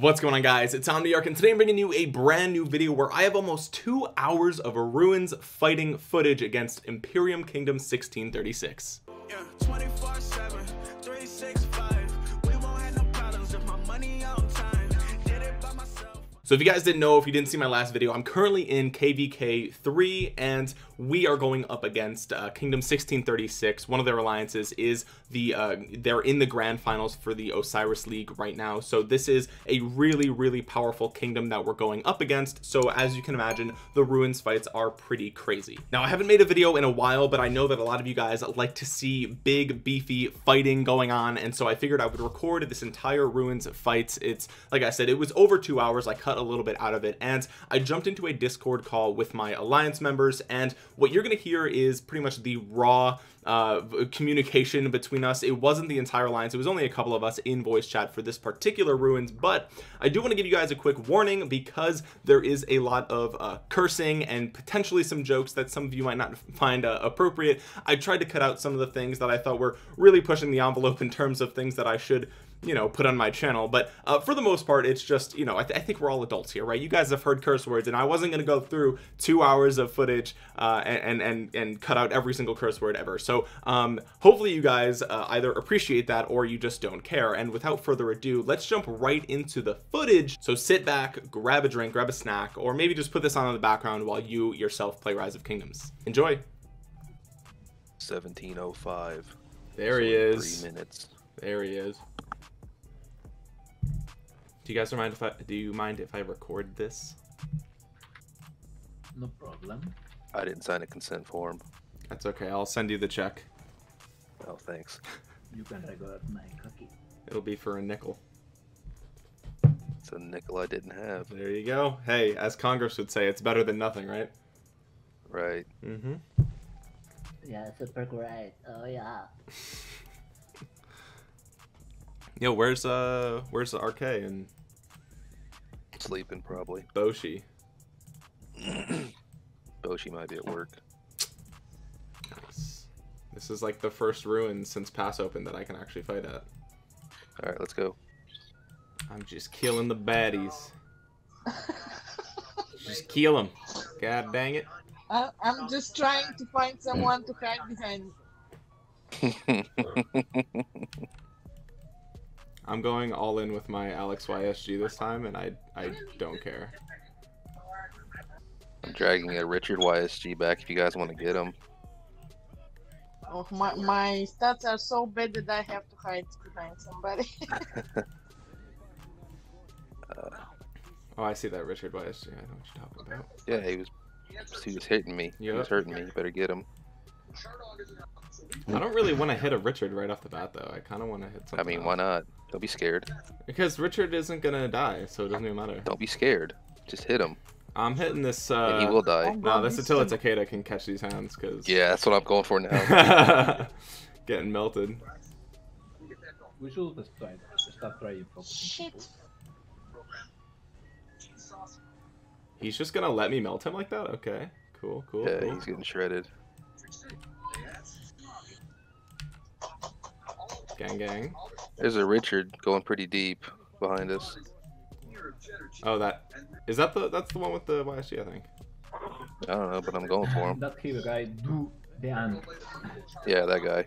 What's going on, guys? It's Omniarch, and today I'm bringing you a brand new video where I have almost 2 hours of ruins fighting footage against Imperium Kingdom 1636. Yeah, 24/7, 365. We won't have no problems if my money on time. Did it by myself. So if you guys didn't know, if you didn't see my last video, I'm currently in KVK 3, and we are going up against Kingdom 1636. One of their alliances is the they're in the grand finals for the Osiris League right now. So this is a really powerful kingdom that we're going up against. So as you can imagine, the ruins fights are pretty crazy. Now I haven't made a video in a while, but I know that a lot of you guys like to see big beefy fighting going on, and so I figured I would record this entire ruins fights. It's like I said, it was over 2 hours. I cut a little bit out of it, and I jumped into a Discord call with my alliance members, and what you're going to hear is pretty much the raw communication between us. It wasn't the entire alliance. It was only a couple of us in voice chat for this particular ruins, but I do want to give you guys a quick warning because there is a lot of cursing and potentially some jokes that some of you might not find appropriate. I tried to cut out some of the things that I thought were really pushing the envelope in terms of things that I should, you know, put on my channel, but for the most part, it's just, you know, I think we're all adults here, right? You guys have heard curse words, and I wasn't going to go through 2 hours of footage and cut out every single curse word ever. So hopefully you guys either appreciate that or you just don't care. And without further ado, let's jump right into the footage. So sit back, grab a drink, grab a snack, or maybe just put this on in the background while you yourself play Rise of Kingdoms. Enjoy. 1705. There he is. 3 minutes. There he is. Do you guys mind if I record this? No problem. I didn't sign a consent form. That's okay. I'll send you the check. Oh, thanks. You can regard my cookie. It'll be for a nickel. It's a nickel I didn't have. There you go. Hey, as Congress would say, it's better than nothing, right? Right. Mm-hmm. Yeah, super great. Oh yeah. Yo, where's the RK and? Sleeping, probably. Boshi. Boshi might be at work. Nice. This is like the first ruin since pass open that I can actually fight at. All right, let's go. I'm just killing the baddies. Just kill them. God dang it. I'm just trying to find someone to hide behind. I'm going all in with my Alex YSG this time, and I don't care. I'm dragging a Richard YSG back if you guys want to get him. Oh, my stats are so bad that I have to hide behind somebody. Oh, I see that Richard YSG. I know what you're talking about. Yeah, he was hitting me. Yep. He was hurting me. Better get him. I don't really want to hit a Richard right off the bat, though. I kind of want to hit something. I mean, why not? Don't be scared. Because Richard isn't going to die, so it doesn't even matter. Don't be scared. Just hit him. I'm hitting this. And he will die. No, that's until it's Takeda can catch these hands. Cause... yeah, that's what I'm going for now. Getting melted. We should just try to stop trying. Shit. He's just going to let me melt him like that? Okay. Cool, cool. Yeah, cool. He's getting shredded. Gang, gang. There's a Richard going pretty deep behind us. Oh, that is that the that's the one with the YSG, I think. I don't know, but I'm going for him. That guy, do damn. Yeah, that guy.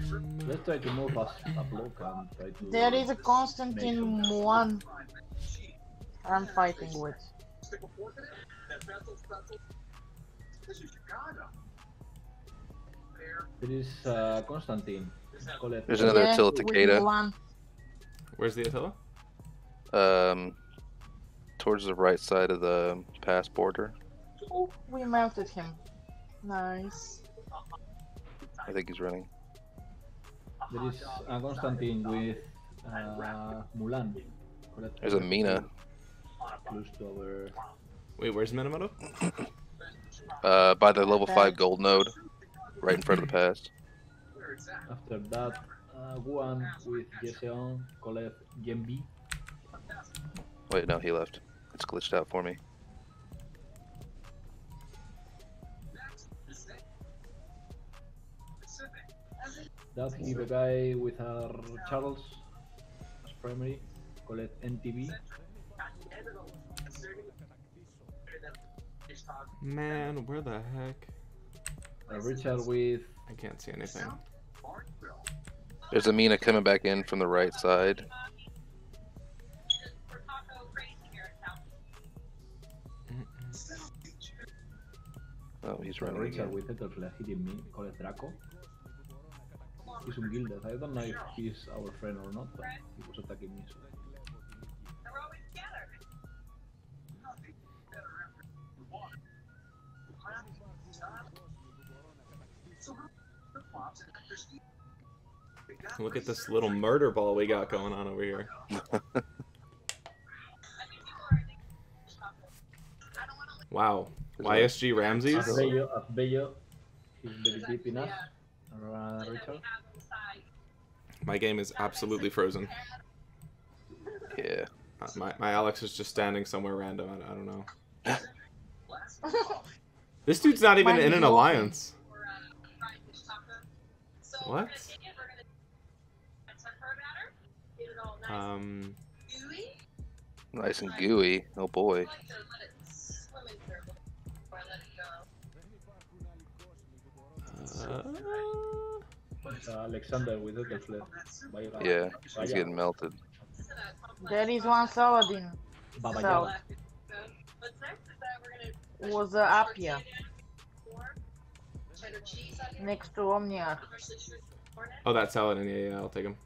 Let's try to move us up local. There is a Constantine one. I'm fighting with. There is Constantine. There's another Attila Takeda. Where's the Attila? Towards the right side of the pass border. Oh, we melted him. Nice. I think he's running. There is Constantine with Mulan. There's a Mina. Wait, where's Minamoto? By the level 5 gold node, right in front of the pass. After that, Guan with Yeseon, Kolev, Gembi. Wait, no, he left. It's glitched out for me. Does KVK with her Charles as primary, collect NTB. Man, where the heck? Richard with... I can't see anything. There's Amina coming back in from the right side. Oh, he's running Richard again. With Peterflash hitting me, call it Draco. He's from Gildas. I don't know if he's our friend or not, but he was attacking me. So. Look at this little murder ball we got going on over here. Wow. YSG Ramses? Bello. He's very deep enough. Richard. My game is absolutely frozen. Yeah. My Alex is just standing somewhere random. I don't know. This dude's not even in an alliance. What? Nice and gooey. Oh boy. Alexander with the flip. Yeah, he's getting melted. Daddy's one Saladin. So was Apia next to Omniarch. Oh, that Saladin. Yeah, I'll take him.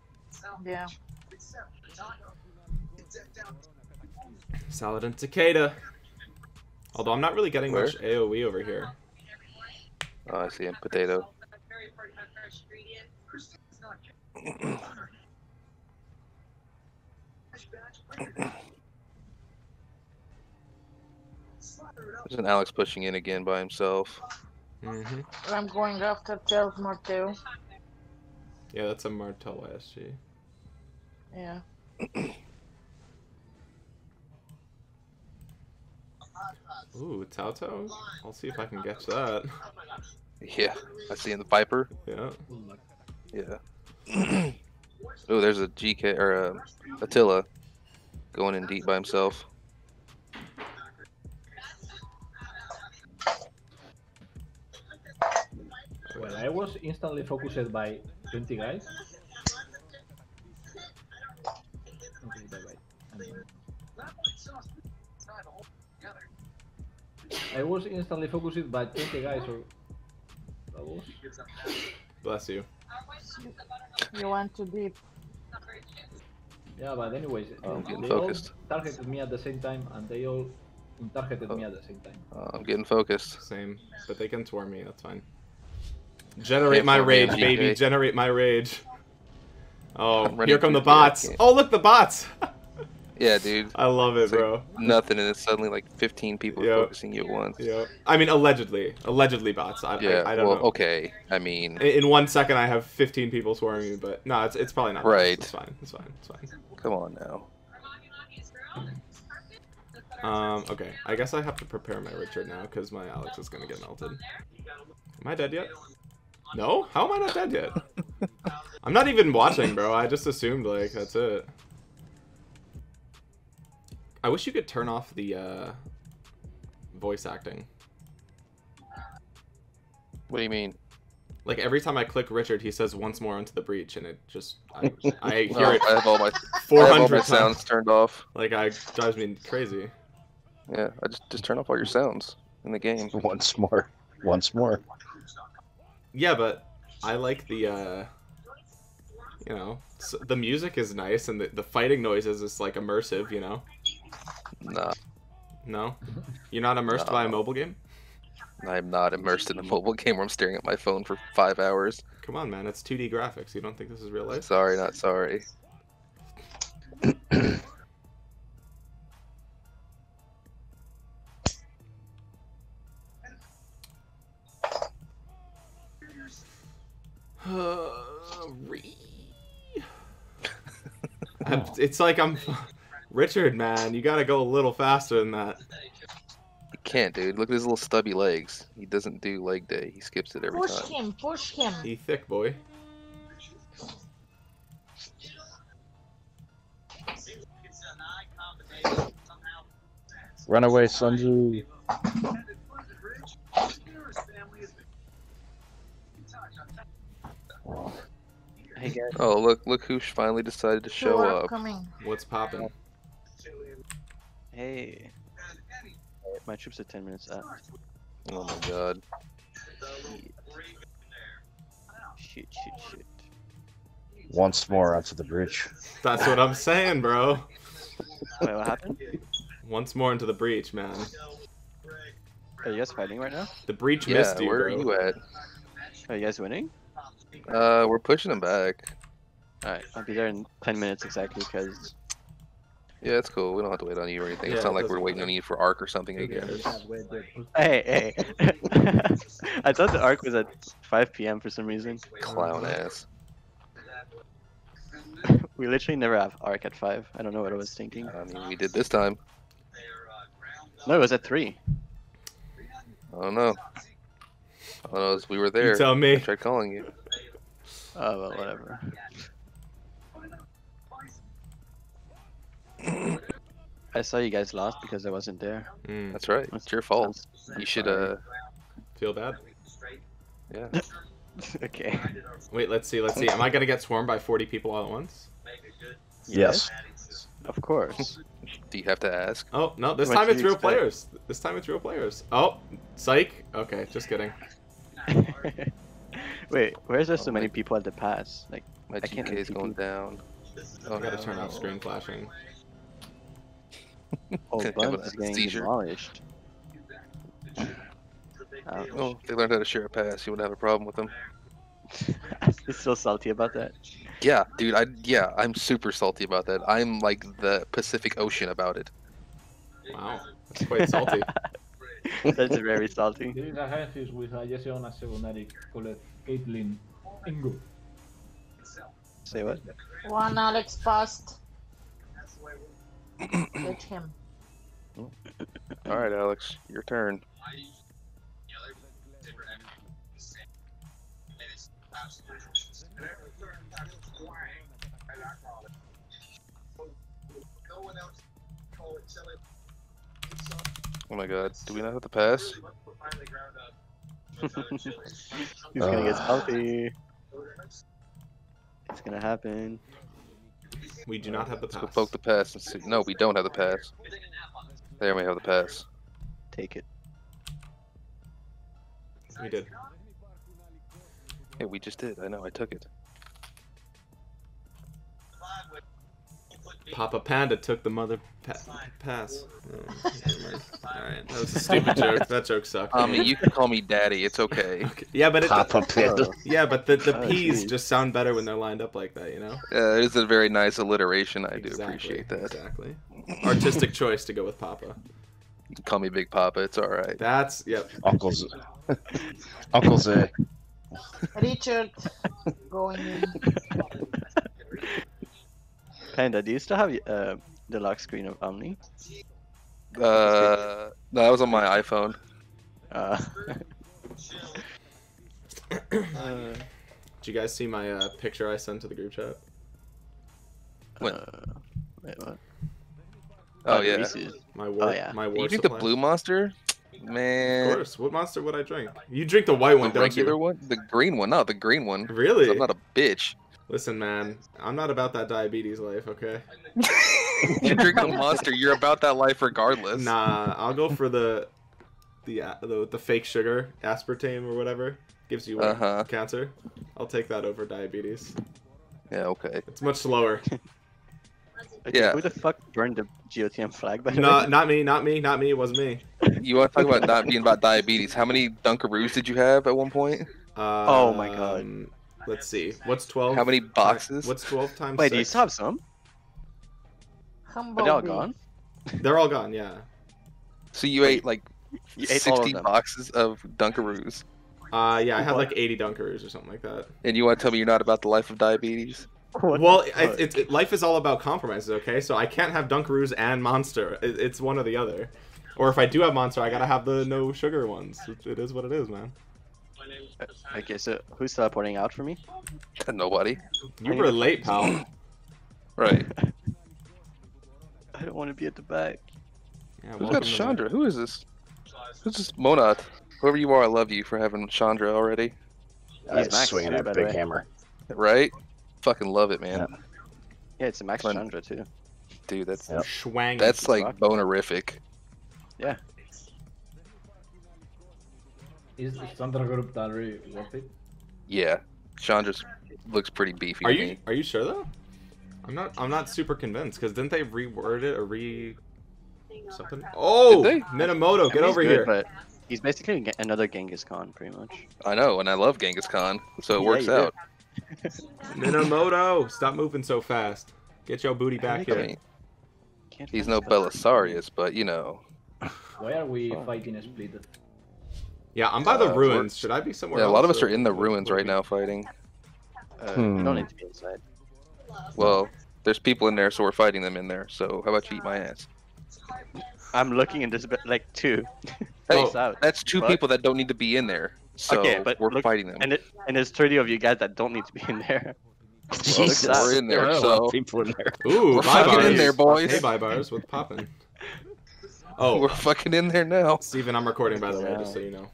Yeah. Saladin Takeda. Although I'm not really getting much AOE over here. Oh, I see him. Potato. There's an Alex pushing in again by himself. Mm-hmm. I'm going after Charles Martel. Yeah, that's a Martel YSG. Yeah. Ooh, Tauto? I'll see if I can catch that. Yeah, I see in the Viper. Yeah. Yeah. Ooh, there's a GK, or a Attila going in deep by himself. Well, I was instantly focused by 20 guys. Okay, bye-bye. I was instantly focused by 20 guys or... Bless you. You went too deep. Yeah, but anyways, I'm getting focused. All targeted me at the same time, and they all targeted me at the same time. I'm getting focused. Same, but they can swarm me, that's fine. Generate my rage, baby, generate my rage. Oh, here come the bots. Oh, look, the bots! Yeah, dude. I love it, like bro. Nothing, and it's suddenly like 15 people focusing you at once. Yep. I mean, allegedly. Allegedly bots. I don't know. Okay. I mean... In 1 second, I have 15 people swarming me, but... No, it's probably not. Right. It's fine. It's fine. It's fine. Come on, now. Okay. I guess I have to prepare my Richard now, because my Alex is going to get melted. Am I dead yet? No? How am I not dead yet? I'm not even watching, bro. I just assumed, like, that's it. I wish you could turn off the voice acting. What do you mean? Like every time I click Richard, he says once more onto the breach, and it just I hear it. I have all my 400 sounds turned off. Like it drives me crazy. Yeah, I just turn off all your sounds in the game. Once more, once more. Yeah, but I like the you know, the music is nice, and the fighting noises is like immersive, you know. Nah. No? You're not immersed by a mobile game? I'm not immersed in a mobile game where I'm staring at my phone for 5 hours. Come on, man. It's 2D graphics. You don't think this is real life? Sorry, not sorry. It's like I'm... Richard, man, you gotta go a little faster than that. You can't, dude. Look at his little stubby legs. He doesn't do leg day. He skips it every time. Push him, push him. He thick, boy. Run away, Sunju. Hey guys. Oh, look who finally decided to show up. What's poppin'? Hey. My troops are 10 minutes up. Oh my god. Shit. Shit. Once more out to the breach. That's what I'm saying, bro. Wait, what happened? Once more into the breach, man. Are you guys fighting right now? The breach missed you, bro. Where are you at? Are you guys winning? We're pushing them back. Alright, I'll be there in 10 minutes exactly, because... Yeah, it's cool. We don't have to wait on you or anything. Yeah, it's not like we're waiting on you for ARC or something again. Hey. I thought the ARC was at 5 PM for some reason. Clown ass. We literally never have ARC at 5. I don't know what I was thinking. I mean, we did this time. No, it was at 3. I don't know. I don't know. We were there. You tell me. I tried calling you. Oh, well, whatever. I saw you guys lost because I wasn't there. Mm. That's right. It's your fault. You should, feel bad? Yeah. Okay. Wait, let's see. Am I gonna get swarmed by 40 people all at once? Yes. Of course. Do you have to ask? Oh, no, this time it's real players. This time it's real players. Oh, psych. Okay, just kidding. Wait, where's there so many people at the pass? Like, my GK is going down. Oh, I gotta turn off screen flashing. Oh, Buns is getting demolished. Oh, if they learned how to share a pass, you wouldn't have a problem with them. You're so salty about that. Yeah, dude, I'm super salty about that. I'm like the Pacific Ocean about it. Wow, that's quite salty. That's very salty. During the hiatus with Jessiona Segonari, Caitlin Ingo. Say what? One Alex passed. Hit him. Alright, Alex, your turn. Oh my god, do we not have to pass? He's gonna get healthy. It's gonna happen. We do not have the pass. Let's go poke the pass and see. No, we don't have the pass. There we have the pass. Take it. We did. Hey, we just did. I know, I took it. Papa Panda took the mother pass. Oh, alright, that was a stupid joke. That joke sucked. You can call me daddy, it's okay. Yeah, but Papa Panda. Yeah, but the P's just sound better when they're lined up like that, you know? Yeah, it is a very nice alliteration. I do appreciate that. Exactly. Artistic choice to go with Papa. You can call me Big Papa, it's alright. That's, yep. Uncle Z. Richard, going in. Panda, do you still have the lock screen of Omni? No, that was on my iPhone. Did you guys see my picture I sent to the group chat? What? Wait, what? Oh yeah. My war you drink supply. The blue monster? Man. Of course. What monster would I drink? You drink the white one, don't you? The regular one? The green one. No, the green one. Really? I'm not a bitch. Listen, man, I'm not about that diabetes life, okay? You drink the monster, you're about that life regardless. Nah, I'll go for the fake sugar, aspartame or whatever. Gives you cancer. I'll take that over diabetes. Yeah, okay. It's much slower. Okay, yeah. Who the fuck burned the GOTM flag by the way? Not me, it wasn't me. You want to talk about not being about diabetes. How many Dunkaroos did you have at one point? Oh my god. Let's see. What's 12? How many boxes? What's 12 times? Wait, 6? Do you still have some? Humble. Are they all gone? They're all gone, yeah. So you ate like 60 boxes of Dunkaroos. Yeah, I had like 80 Dunkaroos or something like that. And you want to tell me you're not about the life of diabetes? Well, life is all about compromises, okay? So I can't have Dunkaroos and Monster. It's one or the other. Or if I do have Monster, I gotta have the no sugar ones. It is what it is, man. Okay, so who's teleporting out for me? Nobody. You were late, pal. Right. I don't want to be at the back. Yeah, who's got Chandra? Who is this? Who's this Monad? Whoever you are, I love you for having Chandra already. He's swinging that big hammer. Right? Fucking love it, man. Yeah, it's a max Chandra, too. Dude, that's schwang. That's like bonerific. Yeah. Is the Chandra group already worth it? Yeah, Chandra looks pretty beefy. Are you sure though? I'm not super convinced because didn't they reword it or re something? Oh, Minamoto, get over here! But he's basically another Genghis Khan, pretty much. I know, and I love Genghis Khan, so it works out. Minamoto, stop moving so fast. Get your booty back here. I mean, he's no Belisarius, but you know. Why are we fighting a split? Yeah, I'm by the ruins. Should I be somewhere else? Yeah, a lot of us are in the ruins right now fighting. We don't need to be inside. Well, there's people in there, so we're fighting them in there. So how about you eat my ass? I'm looking in this, like, two. Hey, that's two people that don't need to be in there. So we're fighting them. And there's 30 of you guys that don't need to be in there. Well, Jesus. We're in there, so. People in there. Ooh, we're fucking in there, boys. Hey, bye bars. What's poppin'? Oh, we're fucking in there now. Steven, I'm recording, by the way, just so you know.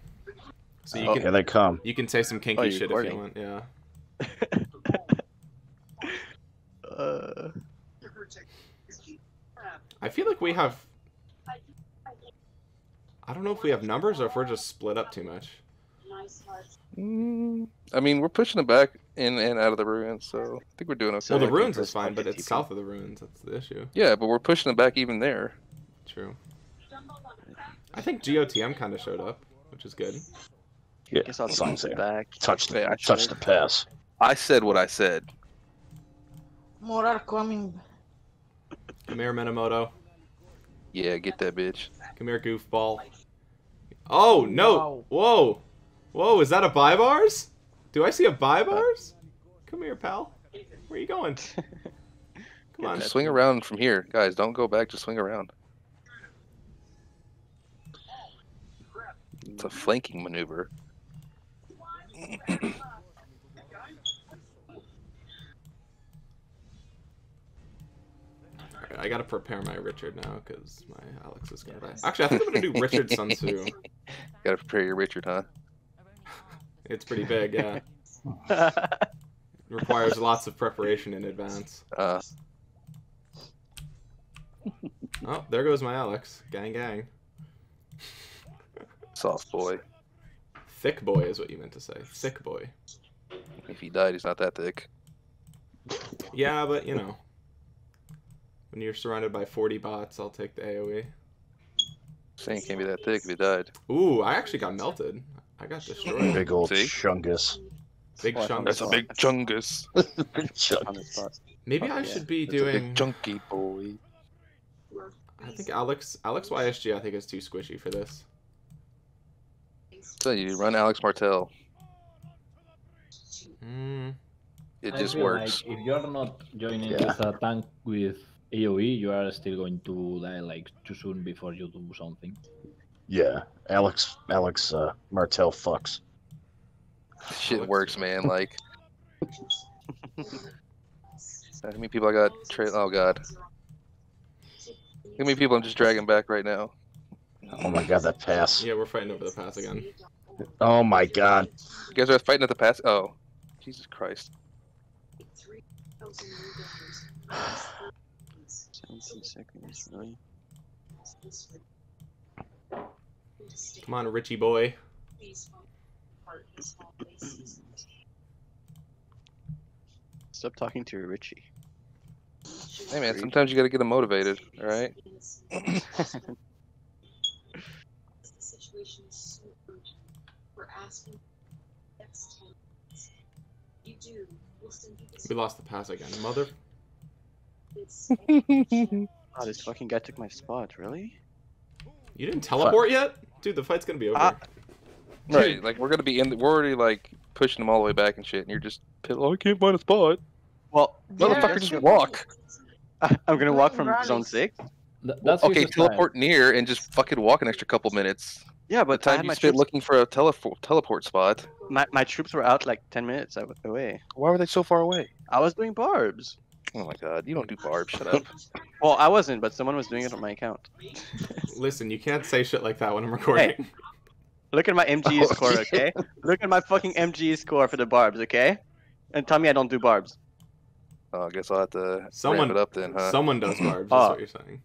So you can, here they come. You can say some kinky shit if you want, yeah. I feel like we have... I don't know if we have numbers or if we're just split up too much. I mean, we're pushing them back in and out of the ruins, so I think we're doing okay. Well, the ruins is fine, but it's south of the ruins. That's the issue. Yeah, but we're pushing them back even there. True. I think GOTM kind of showed up, which is good. Yeah, I guess I'll touch the pass. I said what I said. More are coming. Come here, Minamoto. Yeah, get that bitch. Come here, goofball. Oh, no. Whoa. Whoa, is that a buy bars? Do I see a buy bars? Come here, pal. Where are you going? Come on. Just swing around from here. Guys, don't go back. Just swing around. It's a flanking maneuver. Alright, I gotta prepare my Richard now because my Alex is gonna die. Actually, I think I'm gonna do Richard Sun Tzu. Gotta prepare your Richard, huh? It's pretty big, yeah. It requires lots of preparation in advance. Oh, there goes my Alex. Gang, gang. Soft boy. Thick boy is what you meant to say. Thick boy. If he died, he's not that thick. Yeah, but you know. When you're surrounded by 40 bots, I'll take the AoE. Saying can't be that thick if he died. Ooh, I actually got melted. I got destroyed. Big old Chungus. Big Chungus. That's a big Chungus. Big Chungus. Maybe I should be doing... A big chunky boy. I think Alex YSG I think is too squishy for this. So you run Alex Martel. It just works. Like if you're not joining with a tank with AoE, you are still going to die like too soon before you do something. Yeah, Alex Martel fucks. Shit works, man. Like, how many people I got? Oh god, how many people I'm just dragging back right now? Oh my god, that pass. Yeah, we're fighting over the pass again. Oh my god. You guys are fighting at the pass? Oh. Jesus Christ. Come on, Richie boy. Stop talking to Richie. Hey man, sometimes you gotta get him motivated, alright? We lost the pass again, mother. Oh, this fucking guy took my spot, really? You didn't teleport yet? Dude, the fight's gonna be over. Right, like we're gonna be in we're already like pushing them all the way back and shit, and you're just I can't find a spot. Well, motherfucker, just walk. I'm gonna walk from zone 6. That's okay, teleport near and just fucking walk an extra couple minutes. Yeah, but the time you spent looking for a teleport spot. My troops were out like 10 minutes away. Why were they so far away? I was doing barbs. Oh my god, you don't do barbs, shut up. Well, I wasn't, but someone was doing it on my account. Listen, you can't say shit like that when I'm recording. Hey, look at my MGE score, okay? Look at my fucking MGE score for the barbs, okay? And tell me I don't do barbs. Oh, I guess I'll have to ramp it up then, huh? Someone does barbs, that's what you're saying.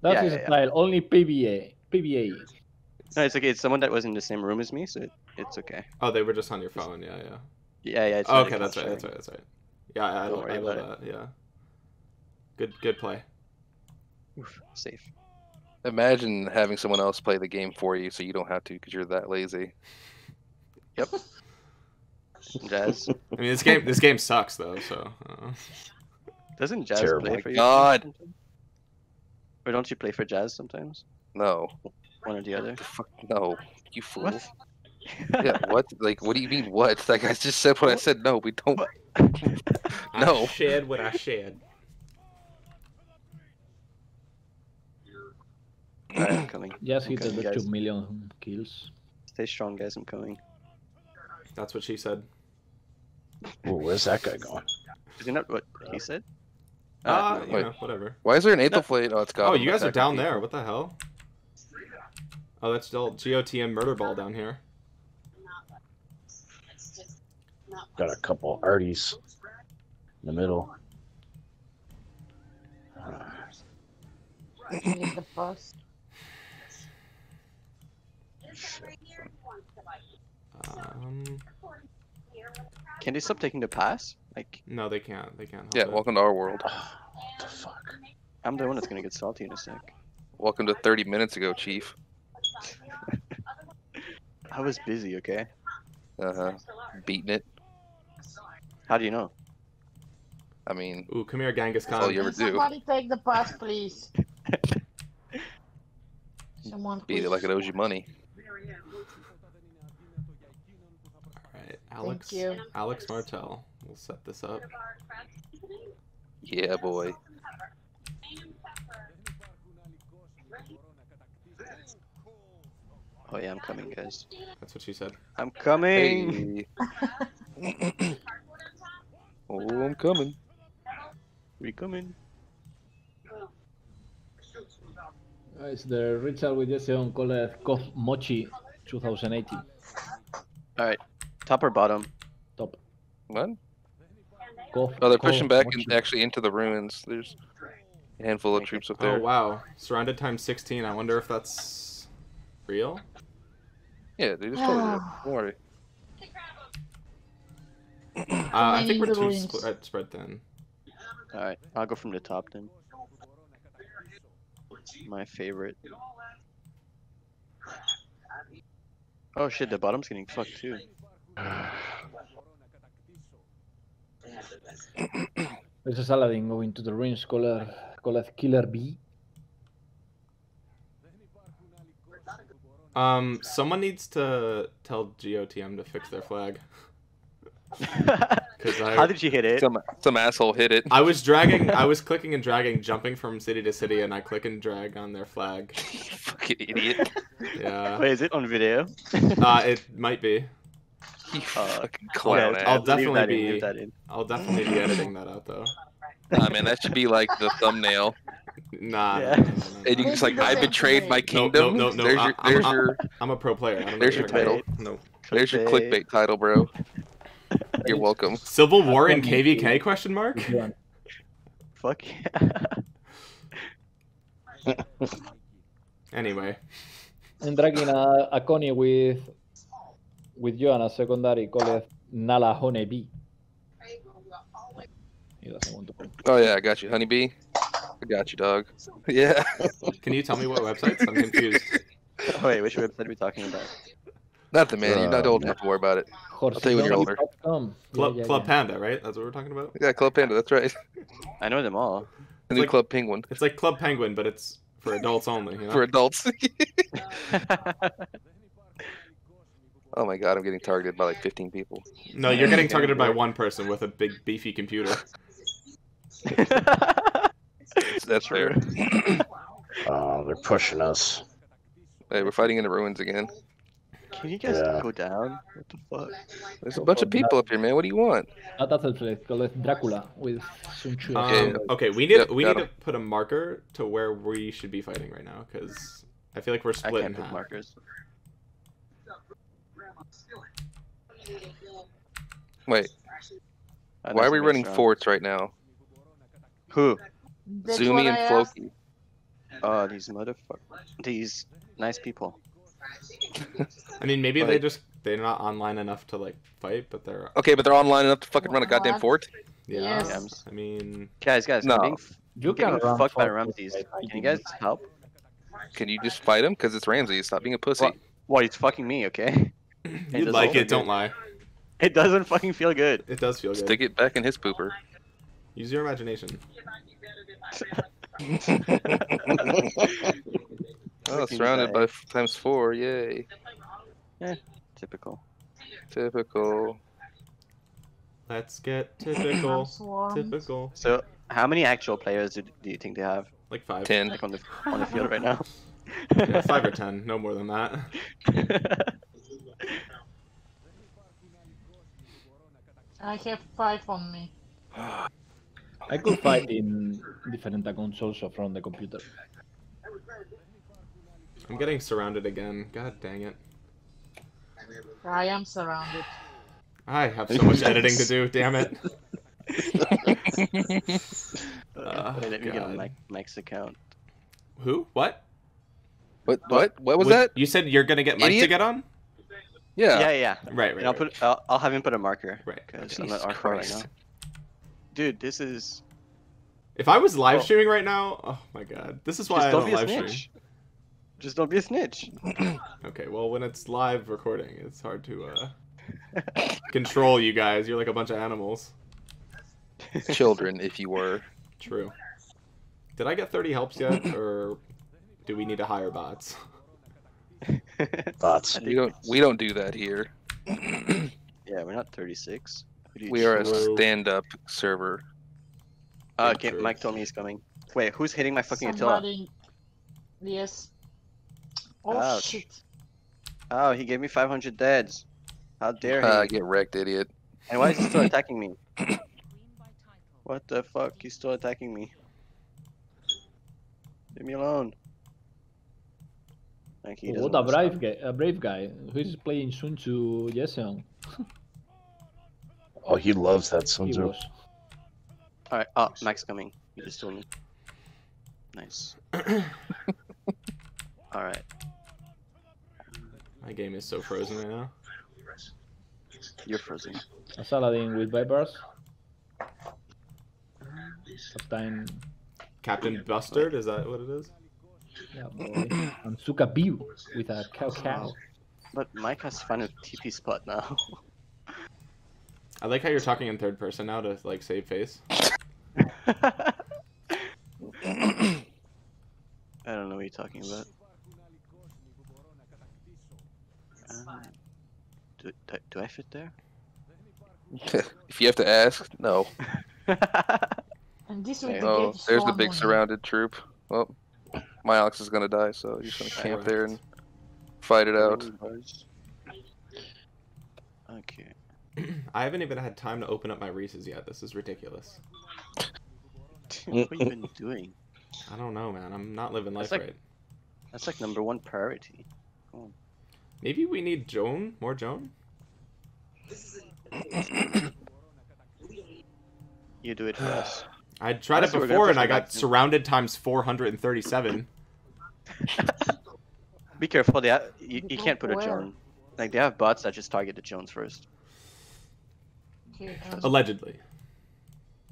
That is a style, only PBA. PBA. No, it's okay. It's someone that was in the same room as me, so it's okay. Oh, they were just on your phone. Yeah, yeah. Yeah, yeah. It's okay, that's right. That's right. That's right. Yeah, I don't worry about it. Yeah. Good play. Oof, safe. Imagine having someone else play the game for you, so you don't have to, because you're that lazy. Yep. Jazz. I mean, this game sucks though. So. Doesn't Jazz play for you? God. Or don't you play for Jazz sometimes? No. One or the other? No, you fool. What? Yeah, what? Like, what do you mean, what? Like, I just said what I said. No, we don't. No. I shared what I shared. I'm coming. Yes, he did the 2 million kills. Stay strong, guys. I'm coming. That's what she said. Well, where's that guy going? Isn't that what he said? You know, whatever. Why is there an Aethelflate? Oh, it's got. Oh, you guys are down there. What the hell? Oh, that's still GOTM murder ball down here. Got a couple arties in the middle. The bus. Can they stop taking the pass? Like, no, they can't. They can't. Yeah, welcome to our world. What the fuck? I'm the one that's gonna get salty in a sec. Welcome to 30 minutes ago, Chief. I was busy, okay? Beating it. How do you know? I mean... Ooh, come here, Genghis Khan. That's all you ever do. Somebody take the bus, please. Someone beat it like it owes you money. Alright, Alex Martel. We'll set this up. Yeah, boy. Oh yeah, I'm coming, guys. That's what she said. I'm coming! Hey. Oh, I'm coming. We coming. It's the Richard with Jesse on call it Kof Mochi 2018. Alright, top or bottom? Top. What? Kof, oh, they're pushing back and actually into the ruins. There's a handful of troops up there. Oh wow, surrounded times 16. I wonder if that's real? Yeah, they just totally don't worry. I think we're too spread thin. Alright, I'll go from the top then. My favorite. Oh shit, the bottom's getting fucked too. This is Aladdin going to the ruins, call it Killer B. Someone needs to tell GOTM to fix their flag. How did you hit it? Some asshole hit it. I was clicking and dragging, jumping from city to city, and I click and drag on their flag. You fucking idiot. Yeah. Wait, is it on video? It might be. You fucking clown. Okay, I'll definitely be editing that out though. Nah, man, that should be like the thumbnail. Nah. Yeah. No. And you just like, I betrayed my kingdom. No. I'm a pro player. There's your title. No. There's your clickbait title, bro. You're welcome. Civil War in KVK? Question mark. Yeah. Fuck. Yeah. Anyway. And dragging a Connie with Joanna secondary called Nala Honeybee. He doesn't want to play. Oh yeah, I got you, Honeybee. I got you, dog. Yeah. Can you tell me what websites? I'm confused. Oh, wait, which website are we talking about? Nothing, man. You're not old enough to worry about it. I'll tell you when you're older. Club Panda, right? That's what we're talking about? Yeah, Club Panda. That's right. I know them all. The new like, Club Penguin. It's like Club Penguin, but it's for adults only. You know? For adults. Oh my god, I'm getting targeted by like 15 people. No, you're getting targeted by one person with a big, beefy computer. That's fair. They're pushing us. Hey, we're fighting in the ruins again. Can you guys go down? What the fuck? There's a bunch of people up here, man. What do you want? Not that's the place. Dracula with Sun Tzu. Okay, we need to put a marker to where we should be fighting right now, because I feel like we're split. I can't put markers. Wait. Why are we running forts right now? Who? Zumi and Floki. Oh, these motherfuckers. These nice people. I mean, maybe they're not online enough to like fight, but they're okay. But they're online enough to fucking run a goddamn fort. Yeah. Yes. I mean, guys, no. You got fucked by Ramses. Can you guys help? Can you just fight him? Cause it's Ramses. Stop being a pussy. Well, he's fucking me, okay? You like it? Don't lie. It doesn't fucking feel good. It does feel good. Stick it back in his pooper. Use your imagination. Oh, surrounded by ×4, yay. Yeah, typical. Typical. Let's get typical. Typical. So, how many actual players do you think they have? Like 5. 10. Like on the field right now. Yeah, 5 or 10, no more than that. I have 5 on me. I could fight in different accounts also from the computer. I'm getting surrounded again. God dang it. I am surrounded. I have so much editing to do, damn it. Wait, let me get a Mike's account. Who? What? What was that? You said you're gonna get Mike to get on? Yeah. Yeah. Right. And I'll have him put a marker. Right. Because I'm not right now. Dude, this is. If I was live streaming right now, oh my god, this is why I don't live stream. Just don't be a snitch. Okay, well, when it's live recording, it's hard to control you guys. You're like a bunch of animals. Children, if you were. True. Did I get 30 helps yet, or do we need to hire bots? Bots. We don't do that here. Yeah, we're not 36. We are a stand-up server. Okay, Mike told me he's coming. Wait, who's hitting my fucking Attila? Yes. Oh, shit. Oh, he gave me 500 deads. How dare he? Get wrecked, idiot. And why is he still attacking me? What the fuck? He's still attacking me. Leave me alone. Like, what a brave guy. Who's playing Sun Tzu Yeseon? Oh, he loves that Sun Tzu. Alright, Max coming. He just told me. Nice. Alright. My game is so frozen right now. You're frozen. A Saladin with Vipers. Captain Bustard, is that what it is? Yeah, boy. And Sukabiu with a cow. But Mike has found a TP spot now. I like how you're talking in third person now to like save face. I don't know what you're talking about. Do I fit there? If you have to ask, no. And this oh, there's the big surrounded troop. Well, my Alex is gonna die, so you're just gonna camp there and fight it out. Okay. I haven't even had time to open up my Reese's yet. This is ridiculous. Dude, what have you been doing? I don't know, man. I'm not living life right. That's like #1 priority. Come on. Maybe we need Joan? More Joan? You do it for us. I tried it before and I got surrounded ×437. Be careful, they have, you can't put a Joan. Like, they have bots that just target the Jones first. Allegedly.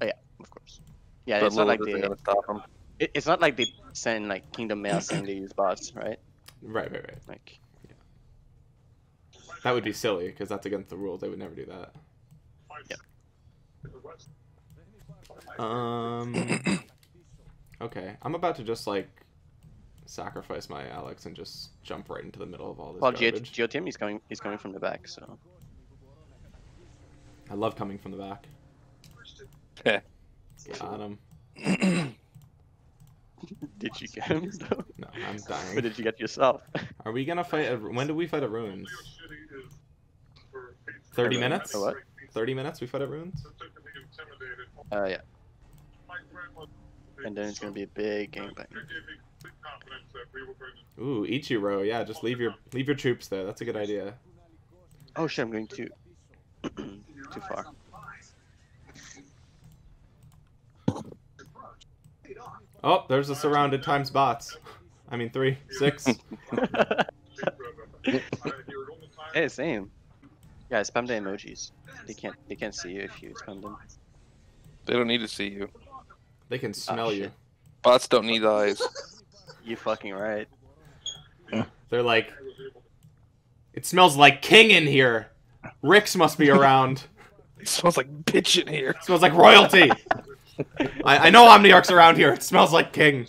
Oh, yeah, of course. Yeah, but it's not like they stop them. It's not like they send, like, Kingdom Mail saying they use bots, right? Right. Like... That would be silly, because that's against the rules. They would never do that. Yep. Okay, I'm about to just, like, sacrifice my Alex and just jump right into the middle of all this garbage. Well, GOTM, he's coming from the back, so... I love coming from the back. Got him. Did you get him though? No, I'm dying. Or did you get yourself? Are we gonna fight a... when do we fight at ruins? 30 minutes? What? 30 minutes we fight at ruins? Yeah. And then it's gonna be a big gangbang. Ooh, Ichiro, yeah, just leave your troops there. That's a good idea. Oh shit, I'm going too too far. Oh, there's the surrounded times bots. I mean 3, 6. Hey, same. Yeah, spam the emojis. They can't see you if you spam them. They don't need to see you. They can smell you. Bots don't need eyes. You fucking right. They're like, it smells like king in here. Rix must be around. It smells like bitch in here. It smells like royalty. I know Omniarch's around here. It smells like king.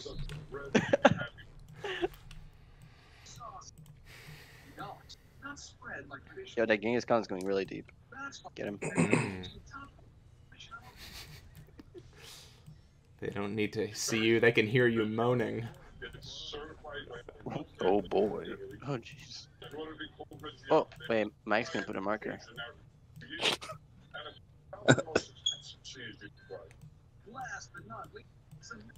Yo, that Genghis Khan's going really deep. Get him. They don't need to see you. They can hear you moaning. Oh boy. Oh jeez. Oh wait, Mike's gonna put a marker.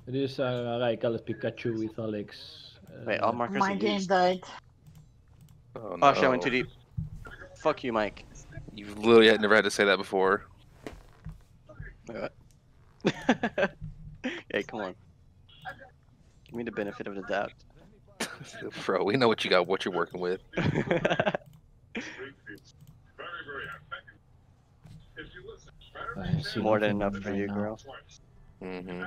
It is like a Pikachu with Alex. Wait, all markers. My game died. Oh, no. Oh shit! I went too deep. Fuck you, Mike. You've literally never had to say that before. Hey, come on. Give me the benefit of the doubt. Bro, we know what you got, what you're working with. More than enough for you, girl. Mm-hmm.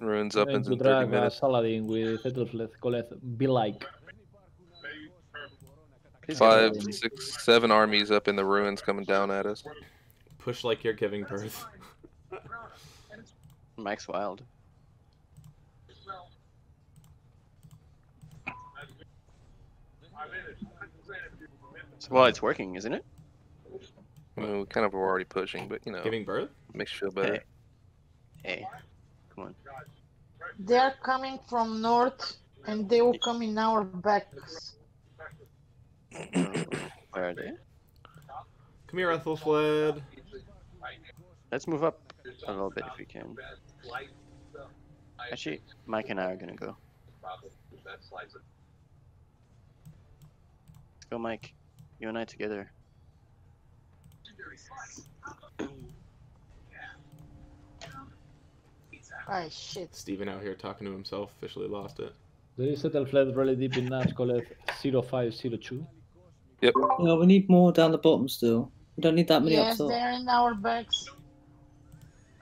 Ruins up in 30 minutes. Saladin with be like. 5, 6, 7 armies up in the ruins coming down at us. Push like you're giving birth. Mike's wild. Well, it's working, isn't it? Well, we kind of were already pushing, but you know. Giving birth? Makes you feel better. Hey. Come on. They're coming from north, and they will come in our backs. Where are they? Come here, Ethelfled. Let's move up a little bit if we can. Actually, Mike and I are gonna go. Let's go, Mike. You and I together. Oh shit. Steven out here talking to himself. Officially lost it. There is Ethelfled really deep in Nascoleth 0502. Yep. Yeah, we need more down the bottom still. We don't need that many up top. Yes, they're in our backs.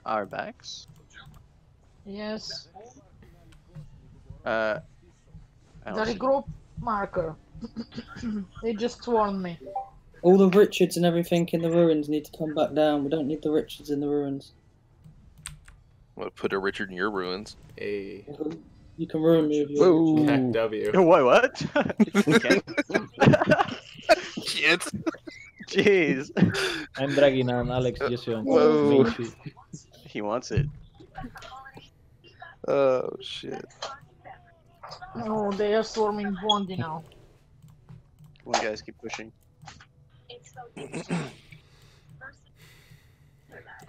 Our backs? Yes. The group marker. They just warned me. All the Richards and everything in the ruins need to come back down. We don't need the Richards in the ruins. I'm gonna put a Richard in your ruins. Hey. You can ruin me. Whoa. W. Wait, what? Shit. Jeez. I'm dragging on Alex Jession. Whoa. He wants it. Oh, shit. No, they are storming Bondi now. Come on, guys, keep pushing.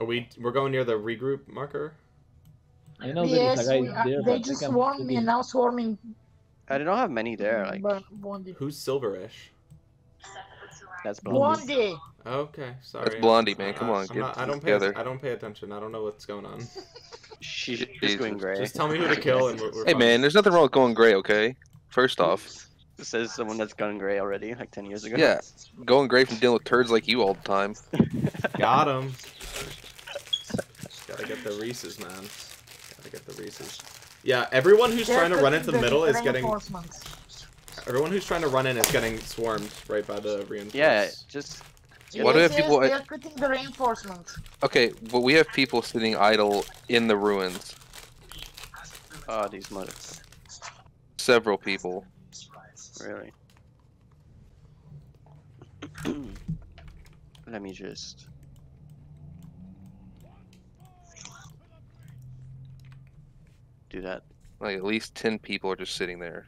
We're going near the regroup marker? I know yes, there is a guy there, they just swarmed me and now swarming. I don't have many there. Like, who's Silverish? That's Blondie. Blondie. Okay, sorry. That's Blondie, man. Come on, I don't pay attention. I don't know what's going on. She's going gray. Just tell me who to kill. And we're hey, fine. Man, there's nothing wrong with going gray. Okay, first off, this says someone that's gone gray already, like 10 years ago. Yeah, going gray from dealing with turds like you all the time. Got him. Just gotta get the Reese's, man. Yeah, everyone who's trying to run into the middle is getting. Everyone who's trying to run in is getting swarmed right by the reinforcements. Yeah, just. What do we have people? They're cutting the reinforcements. Okay, but we have people sitting idle in the ruins. Ah, these motherfuckers. Several people. Really. Let me just... do that. Like, at least 10 people are just sitting there.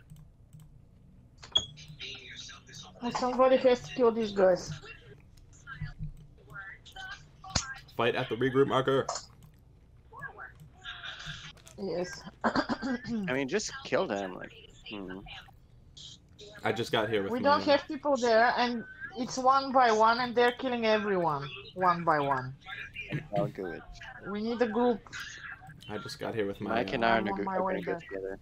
Somebody has to kill these guys. Fight at the regroup marker. Yes. I mean, just kill them. Like, I just got here with we don't have people there, and it's one by one, and they're killing everyone one by one. I'll do it. We need a group. I just got here with my. Mike and I are going to go together.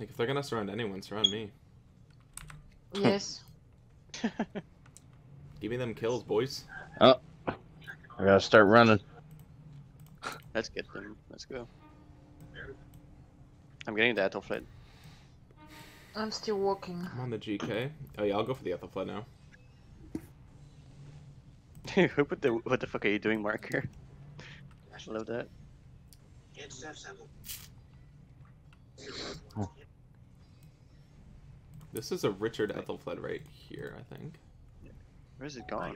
Like, if they're gonna surround anyone, surround me. Yes. Give me them kills, boys. Oh, I gotta start running. Let's get them. Let's go. I'm getting the Ethelflaed. I'm still walking. I'm on the GK. Oh yeah, I'll go for the Ethelflaed now. Dude, what the fuck are you doing, Marker? I love that. This is a Richard Ethelflaed right here, I think. Where's it gone?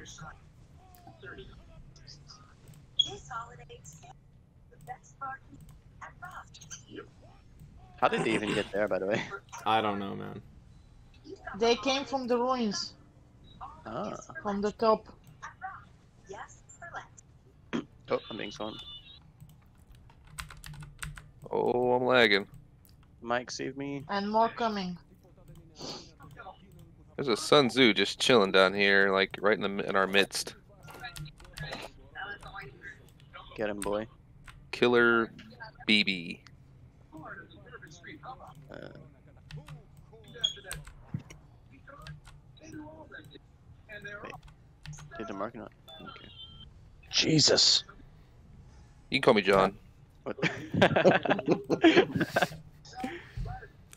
How did they even get there, by the way? I don't know, man. They came from the ruins. Ah. From the top. Oh, I'm being slammed. Oh, I'm lagging. Mike, save me. And more coming. There's a Sun Tzu just chilling down here, like right in our midst. Get him, boy. Killer BB. Wait. Did the mark not? Okay. Jesus. You can call me John. What?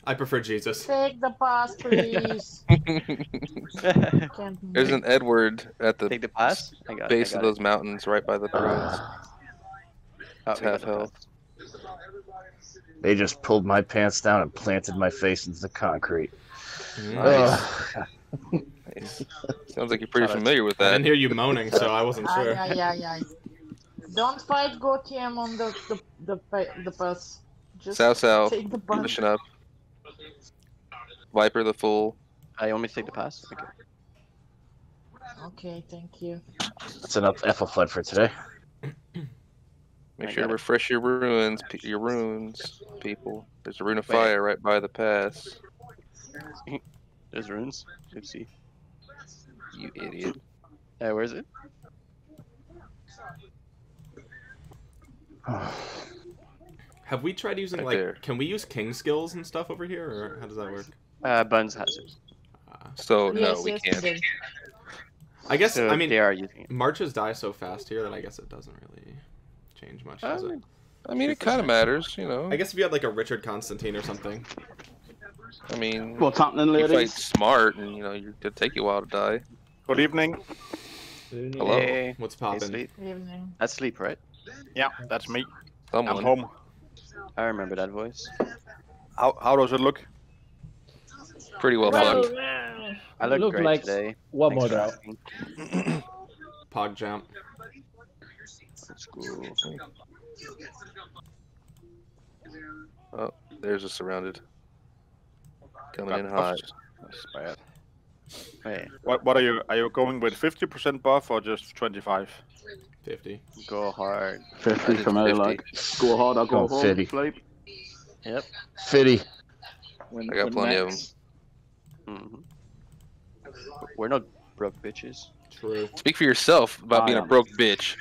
I prefer Jesus. Take the pass, please. There's an Edward at the, take the pass? Base of those mountains right by the ruins. It's half health. They just pulled my pants down and planted my face into the concrete. Nice. Nice. Sounds like you're pretty familiar with that. I didn't hear you moaning, so I wasn't sure. Don't fight GOTM on the bus. Just take the bus. Mission up. Viper the fool. I only take the pass. Okay. Okay, thank you. That's enough Ethelflaed for today. Make sure to refresh your ruins, people. There's a rune of fire right by the pass. There's runes? Oopsie. You idiot. Where is it? Have we tried using, can we use king skills and stuff over here, or how does that work? Buns has it. So, yes, no, we can't. I guess, so, I mean, they are using it. Marches die so fast here that I guess it doesn't really change much, does it? I mean, it kind of matters, you know. I guess if you had, like, a Richard Constantine or something. I mean, you fight smart, and, you know, it'll take you a while to die. Good evening. Hello. Hey. What's poppin'? Hey, that's sleep, right? Yeah, that's me. Someone. I'm home. I remember that voice. How does it look? Pretty well done. Well, I look great like today. One more round. Pog jump. That's cool. Oh, there's a surrounded. Coming in hot. That's bad. Wait. What are you? Are you going with 50% buff or just 25? 50. Go hard. 50 from Adelaide. Go hard. I'll go home and sleep. Yep. 50. I got plenty of them. Mm-hmm. We're not broke bitches. True. Speak for yourself about being a broke bitch.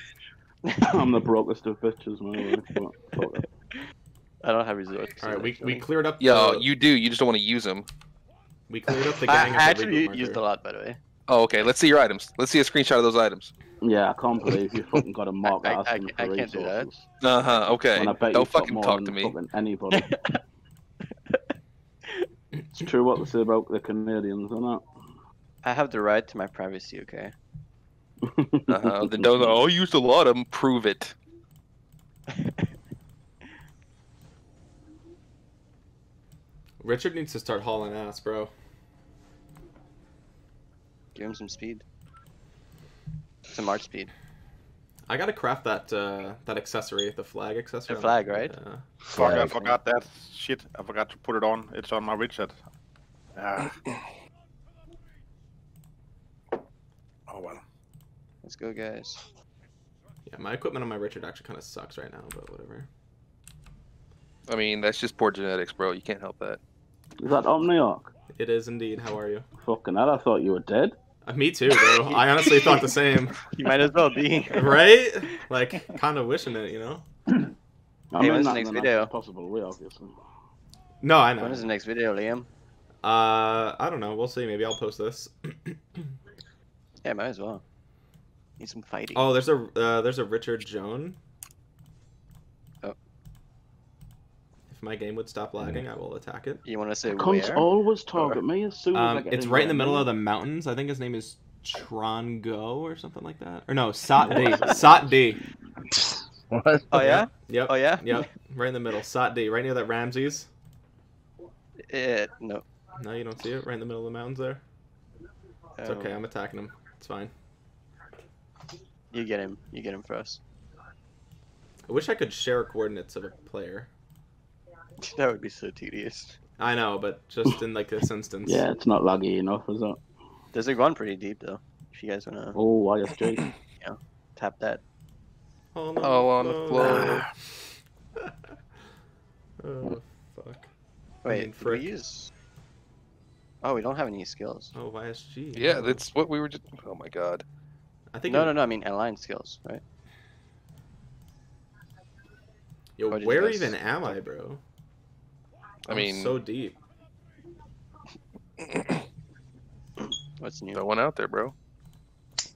I'm the brokest of bitches, man. I don't have resorts. All right, we cleared up. Yo, you do. You just don't want to use them. We cleared up the gang. I actually used a lot, by the way. Oh, okay. Let's see your items. Let's see a screenshot of those items. Yeah, I can't believe you fucking got a mark. I can't do that. Okay. Don't fucking talk to me. Anybody. It's true what they said about the Canadians, isn't it? I have the right to my privacy. Okay. Then don't. Oh, used a lot of them. Prove it. Richard needs to start hauling ass, bro. Give him some speed. Some arch speed. I gotta craft that that accessory, the flag accessory. The flag, right? Yeah. Fuck, I forgot that shit. I forgot to put it on. It's on my Richard. Oh well. Let's go, guys. Yeah, my equipment on my Richard actually kind of sucks right now, but whatever. I mean, that's just poor genetics, bro. You can't help that. Is that Omniarch? It is indeed. How are you? Fucking hell, I thought you were dead. Me too, bro. I honestly thought the same. You might as well be. Right? Like, kind of wishing it, you know? I mean, hey, when's the next video? Possible way, obviously. No, I know. When is the next video, Liam? I don't know. We'll see. Maybe I'll post this. Yeah, might as well. Need some fighting. Oh, there's a Richard Joan. Oh. If my game would stop lagging, I will attack it. You want to say where? Cunts always target me as soon as I get. It's right in the middle of the mountains. I think his name is Trongo or something like that. Or no, Sot D. Sot D. What? Oh yeah. Yep. Oh yeah. Yep. Right in the middle. Sot D. Right near that Ramses. No. No, you don't see it. Right in the middle of the mountains there. It's okay. I'm attacking him. It's fine. You get him. You get him first. I wish I could share coordinates of a player. That would be so tedious. I know, but just in like this instance. Yeah, it's not laggy enough, is it? There's a run pretty deep though. If you guys wanna. Oh, I got straight. Yeah, tap that. Oh, no, on the floor. Oh fuck. Wait, I mean, frick. Oh, we don't have any skills. Oh, YSG. Yeah, that's what we were just. Oh my god. I think no. I mean, align skills, right? Yo, where even am I, bro? I mean, so deep. What's new? That one out there, bro. It's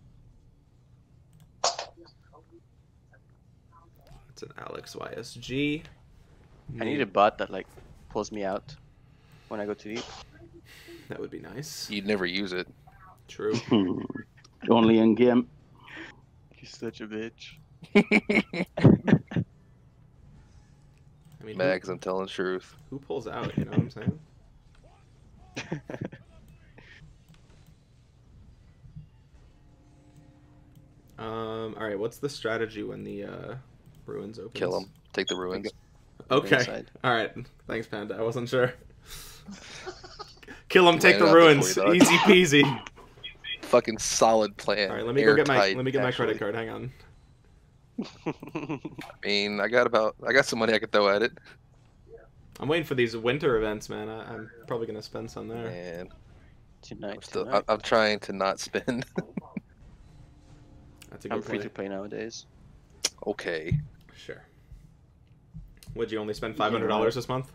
an Alex YSG. I need a bot that like pulls me out when I go too deep. That would be nice. You'd never use it. True. Only in game. You're such a bitch. I mean, Mags, I'm telling the truth. Who pulls out? You know what I'm saying? All right. What's the strategy when the ruins open? Kill them. Take the ruins. Okay. All right. Thanks, Panda. I wasn't sure. Kill them. Take the ruins. Easy peasy. Fucking solid plan. All right, let me go get my credit card. Hang on. I mean, I got some money I could throw at it. I'm waiting for these winter events, man. I'm probably gonna spend some there. Man, tonight. I'm trying to not spend. That's a good free to play nowadays. Okay. Sure. Would you only spend $500 this month?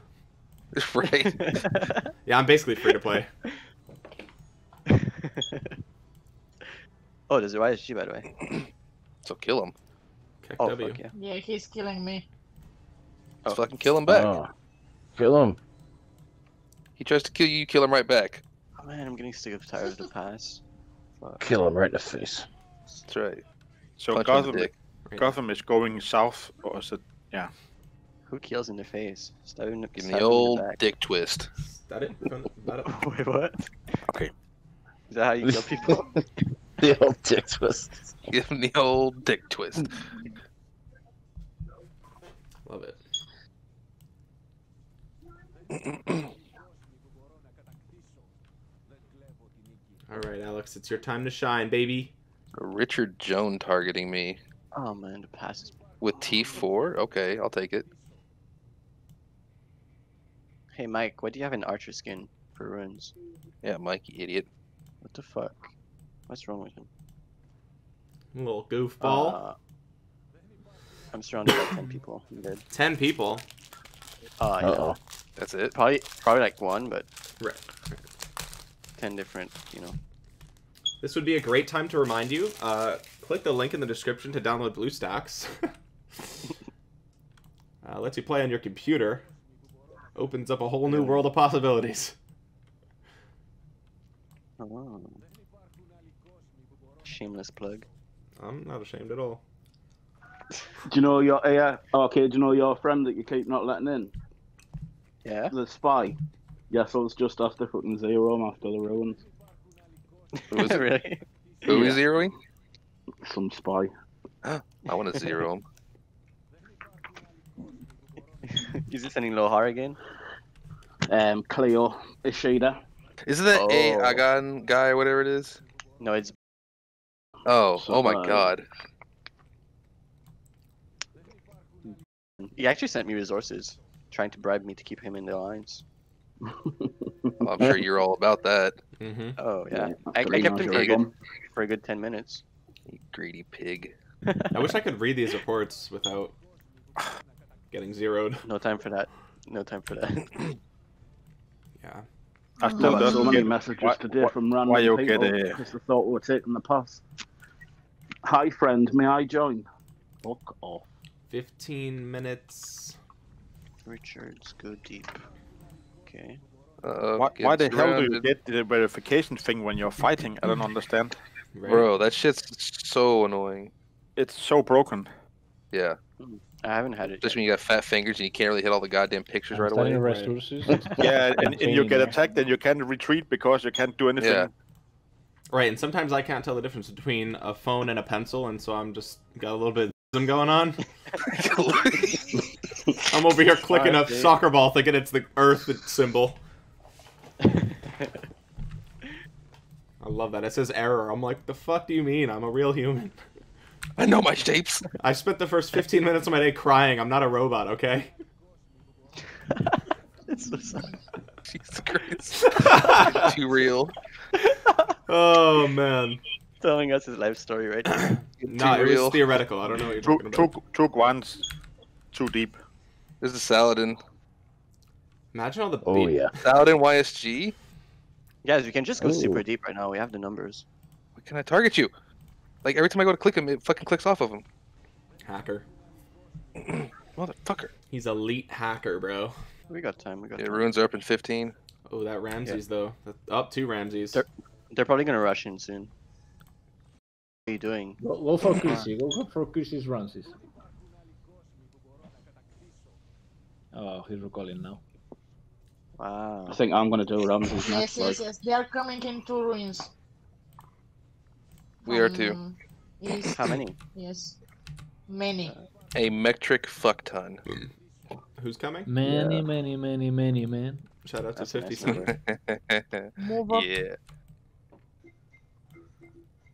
Right. Yeah, I'm basically free to play. Oh, there's a YSG, by the way. So kill him. Oh, fuck yeah. Yeah, he's killing me. Let's fucking kill him back. Kill him. He tries to kill you, you kill him right back. Oh man, I'm getting sick of tired of the pass. Fuck. Kill him right in the face. That's right. So punch Gotham is going south, or is it? Yeah. Who kills in the face? Give me the old dick twist. Is that it? Wait, what? Okay. Is that how you kill people? The old dick twist. Give him the old dick twist. Love it. Alright, Alex, it's your time to shine, baby. Richard Joan targeting me. Oh man, the pass is... With T4? Okay, I'll take it. Hey Mike, what do you have in Archer skin for runes? Yeah, Mike, you idiot. What the fuck? What's wrong with him? Little goofball. I'm surrounded by 10 people. I'm dead. 10 people? Yeah. That's it? Probably like one, but... Right. 10 different, you know. This would be a great time to remind you. Click the link in the description to download BlueStacks. Lets you play on your computer. Opens up a whole new world of possibilities. Oh, wow. Shameless plug. I'm not ashamed at all. Do you know your Do you know your friend that you keep not letting in? Yeah. The spy. Yeah, so it's just after fucking zero after the ruins. Was it really? Who was zeroing? Some spy. I want to zero him. Is it sending Lohar again? Cleo Ishida. Is it the Agon guy, whatever it is? No, it's. Oh, so, oh my god. He actually sent me resources, trying to bribe me to keep him in the alliance. Well, I'm sure you're all about that. Mm-hmm. Oh yeah, I kept him for a good 10 minutes. You greedy pig. I wish I could read these reports without getting zeroed. No time for that. No time for that. Yeah. I still got so many messages today from random people because they thought we were taking the pass. Hi friend, may I join? Fuck off. 15 minutes. Richards, go deep. Okay. Why the hell do you get the verification thing when you're fighting? I don't understand. Right. Bro, that shit's so annoying. It's so broken. Yeah. I haven't had it. Just when you got fat fingers and you can't really hit all the goddamn pictures right away. Resources. Yeah, and you get attacked and you can't retreat because you can't do anything. Yeah. Right, and sometimes I can't tell the difference between a phone and a pencil, and so I'm just got a little bit of going on. I'm over here clicking a soccer ball thinking it's the Earth symbol. I love that. It says error. I'm like, the fuck do you mean? I'm a real human. I know my shapes. I spent the first 15 minutes of my day crying. I'm not a robot, okay? It's so sad. Jesus Christ. Too real. Oh, man. Telling us his life story right now. No, it was theoretical. I don't know what you're talking about. Took once. Too deep. There's the Saladin. Imagine all the... Oh, yeah. Saladin YSG? Guys, we can just go super deep right now. We have the numbers. Why can I target you? Like, every time I go to click him, it fucking clicks off of him. Hacker. Motherfucker. He's elite hacker, bro. We got time. We got time. Ruins are up in 15. Oh, that Ramses, though. Up 2 Ramses. They're probably going to rush in soon. What are you doing? Go for Chrissy. Go for Chrissy's Ramses. Oh, he's recalling now. Wow. I think I'm going to do Ramses next. Yes. They are coming into ruins. We are too. Yes. How many? Yes. Many. A metric fuck ton. Who's coming? Many, many, man. Shout out to 57. Move up. Yeah.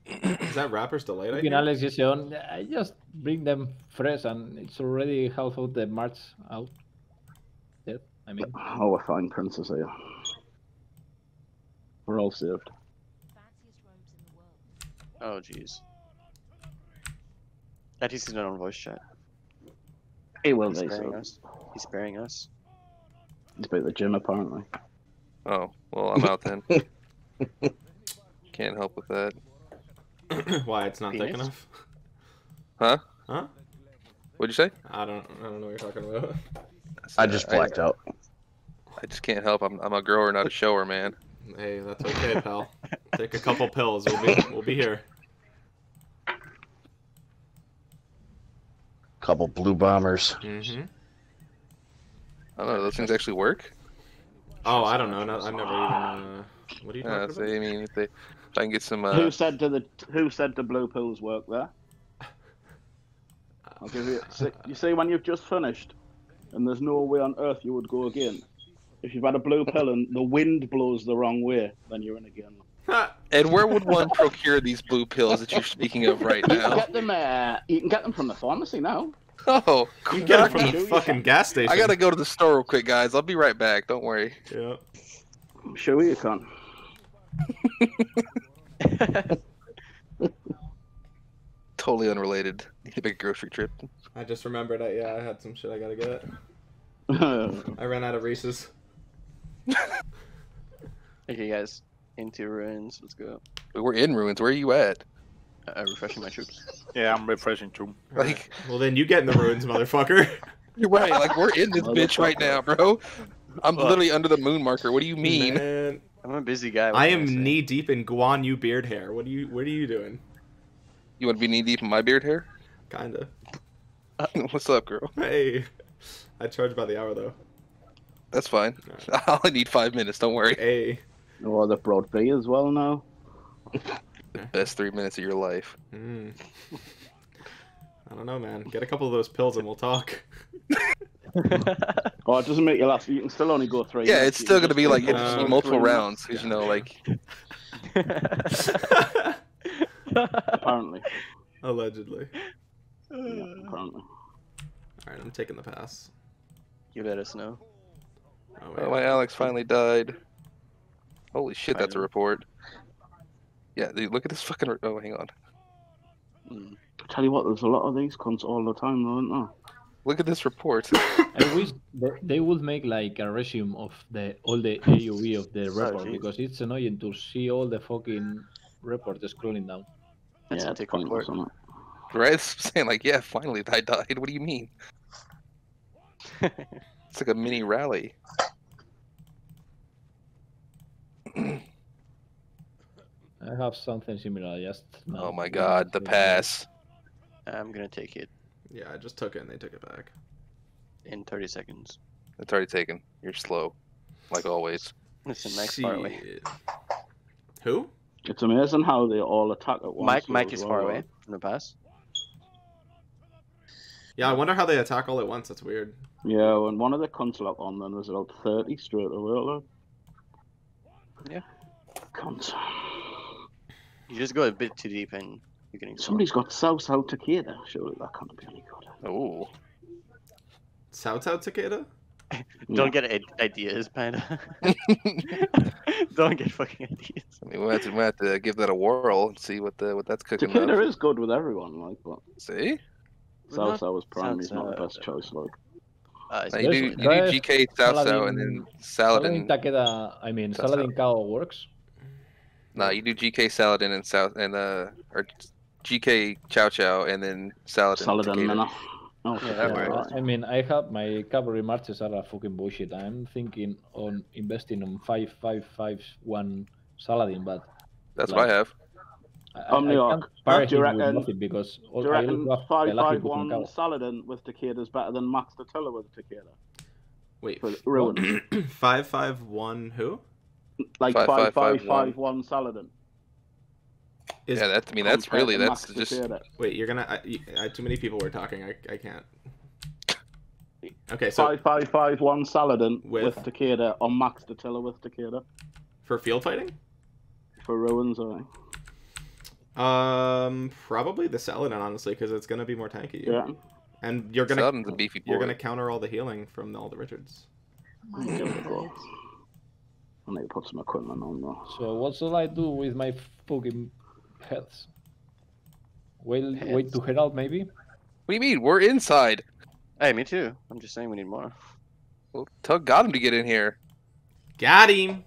Is that Rapper's Delight? I just bring them fresh and it's already half of the march out. Dead, I mean. Oh, I find Princess here. We're all saved. Oh jeez. At least he's not on voice chat. He will be. He's sparing us. He's by the gym apparently. Oh, well I'm out then. Can't help with that. Why it's not Penis? Thick enough? Huh? Huh? What'd you say? I don't know what you're talking about. I just blacked out. I just can't help. I'm a grower, not a shower, man. Hey, that's okay, pal. Take a couple pills. We'll be here. Couple blue bombers. Mm-hmm. I don't know. Those things actually work? Oh, I don't know. No, I've never even. What are you talking about? I mean, if I can get some. Who said the blue pills work there? I'll give you. You see, when you've just finished, and there's no way on earth you would go again. If you've had a blue pill and the wind blows the wrong way, then you're in again. And where would one procure these blue pills that you're speaking of right now? You can get them, from the pharmacy now. Oh, cool. You can get them from the fucking gas station. I gotta go to the store real quick, guys. I'll be right back. Don't worry. Yeah. I'm sure you can. Totally unrelated. Need a big grocery trip. I just remembered. I had some shit I gotta get. I ran out of Reese's. Okay, guys, into ruins. Let's go. We're in ruins. Where are you at? Refreshing my troops. Yeah, I'm refreshing troops. Like, well, then you get in the ruins, motherfucker. You're right. Like, we're in this bitch right now, bro. I'm literally under the moon marker. What do you mean? Man, I'm a busy guy. I am knee deep in Guan Yu beard hair. What are you doing? You want to be knee deep in my beard hair? Kinda. What's up, girl? Hey. I charge by the hour though. That's fine. Right. I only need 5 minutes, don't worry. Hey. Well, the broad B as well now. The best 3 minutes of your life. Mm. I don't know, man. Get a couple of those pills and we'll talk. Oh, it doesn't make you laugh. You can still only go 3 minutes. Yeah, it's still going to be like multiple rounds, because, you know, like... Apparently. Allegedly. Yeah, apparently. Alright, I'm taking the pass. You let us know. Oh, wait, my Alex finally died. Holy shit, that's a report. Yeah, dude, look at this fucking... Oh, hang on. Mm. Tell you what, there's a lot of these cunts all the time, though, isn't there? Look at this report. I wish they would make like a resume of all the AUE of the report, because it's annoying to see all the fucking report scrolling down. That's not a pointless, isn't it? Right? It's saying like, yeah, finally I died. What do you mean? It's like a mini rally. I have something similar just now. Oh my god, the pass. I'm gonna take it. Yeah, I just took it and they took it back. In 30 seconds. It's already taken. You're slow. Like always. It's a Mike's far away. Who? It's amazing how they all attack at once. Mike is far away from the pass. Yeah, I wonder how they attack all at once. That's weird. Yeah, when one of the cunts lock on, then there's about 30 straight away. Yeah. Cunts. You just go a bit too deep and... Somebody's got Sao Takeda. Surely that can't be any good. Oh, Sao Takeda? Don't get ideas, Panda. Don't get fucking ideas. I mean, we'll have to give that a whirl and see what that's cooking. Takeda is good with everyone, like, but see, Sao was prime. He's not the best choice, like. You do GK Sao and then Saladin. Takeda, I mean, Saladin Kao works. No, you do GK Saladin and or GK Chow Chow and then Saladin. No. Oh, yeah, right. I mean, I have my cavalry marches are a fucking bullshit. I'm thinking on investing on 5551 Saladin, but that's like, what I have. Omniarch. Do you reckon? Because all do you reckon 551 Saladin with Takeda is better than Max Tatilla with Takeda? Wait, ruin. 551 who? Like 5551 Saladin. Yeah, that's. I mean, that's really. That's just. Wait, you're gonna. Too many people were talking. I can't. Okay, so 5551 Saladin with Takeda or Max Tatilla with Takeda. For field fighting. For ruins, I think. Probably the Saladin, honestly, because it's gonna be more tanky. Yeah. And you're gonna. Saladin's a beefy boy. You're gonna counter all the healing from all the Richards. I need to put some equipment on though. So what should I do with my fucking heads? Wait to head out maybe? What do you mean? We're inside. Hey, me too. I'm just saying we need more. Well, Tug got him to get in here. Got him!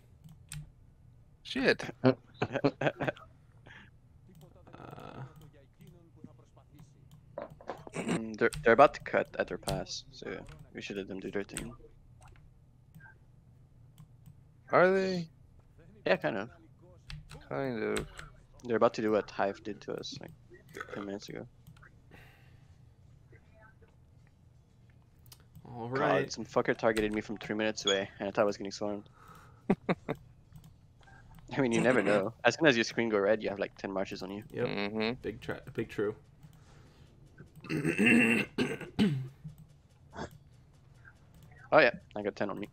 Shit. They're about to cut at their pass, so we should let them do their thing. Are they? Yeah, kind of. Kind of. They're about to do what Hive did to us like 10 minutes ago. Alright. God, some fucker targeted me from 3 minutes away, and I thought I was getting swarmed. I mean, you never know. As soon as your screen go red, you have like 10 marches on you. Yep. Mm-hmm. Big true. Oh yeah, I got 10 on me.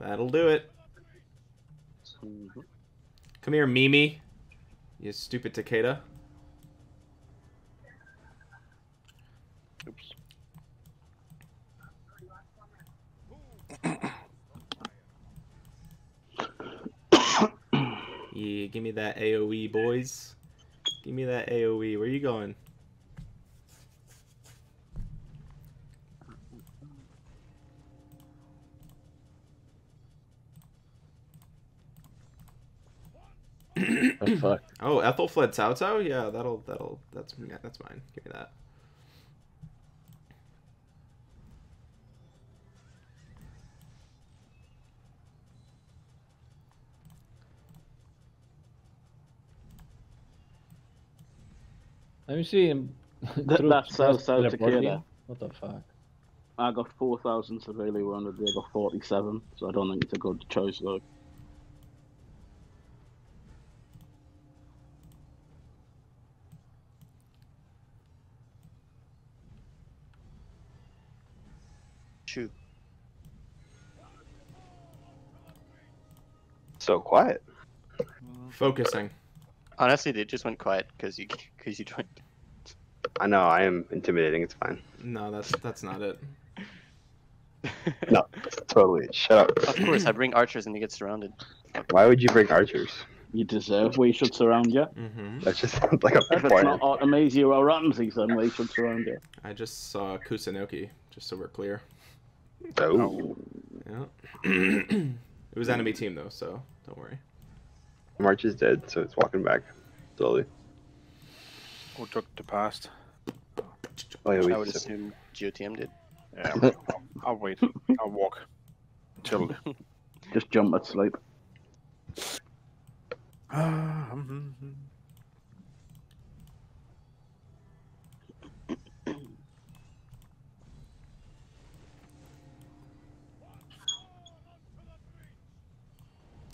That'll do it. Come here, Mimi. You stupid Takeda. Oops. Yeah, give me that AoE, boys. Give me that AoE. Where are you going? Fuck. Oh, Ethel fled Cao Cao? Yeah, that's mine. Give me that. Let me see him. That's Cao Cao Takeda. What the fuck? I got 4,000 severely wounded, they got 47, so I don't think it's a good choice though. Shoot. So quiet. Focusing. Honestly, they just went quiet because you joined. I know, I am intimidating, it's fine. No, that's not it. No, totally. Shut up. Of course, I bring archers and you get surrounded. Why would you bring archers? You deserve, we should surround you. Mm-hmm. That just sounds like a performance. If it's not Artemisia or Ramses, then we should surround you. I just saw Kusunoki, just so we're clear. Oh. Yeah. It was enemy team, though, so don't worry. March is dead, so it's walking back slowly. Who took the past? Oh, yeah, I would assume GOTM did. Yeah, I'll wait. I'll walk. Chill. Just jump at sleep. Oh,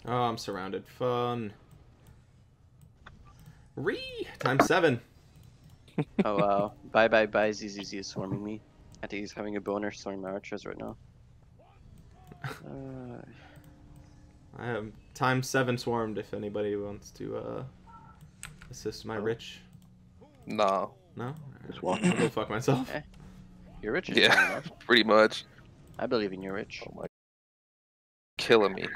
I'm surrounded. Fun. Times 7. Oh wow. Bye bye bye. ZZZ is swarming me. I think he's having a boner swarming my archers right now. I am times 7 swarmed if anybody wants to assist my rich. No. No? Just walk. I'll go fuck myself. Okay. You're rich. Yeah, pretty much. I believe in you, Rich. Oh my. Killing me.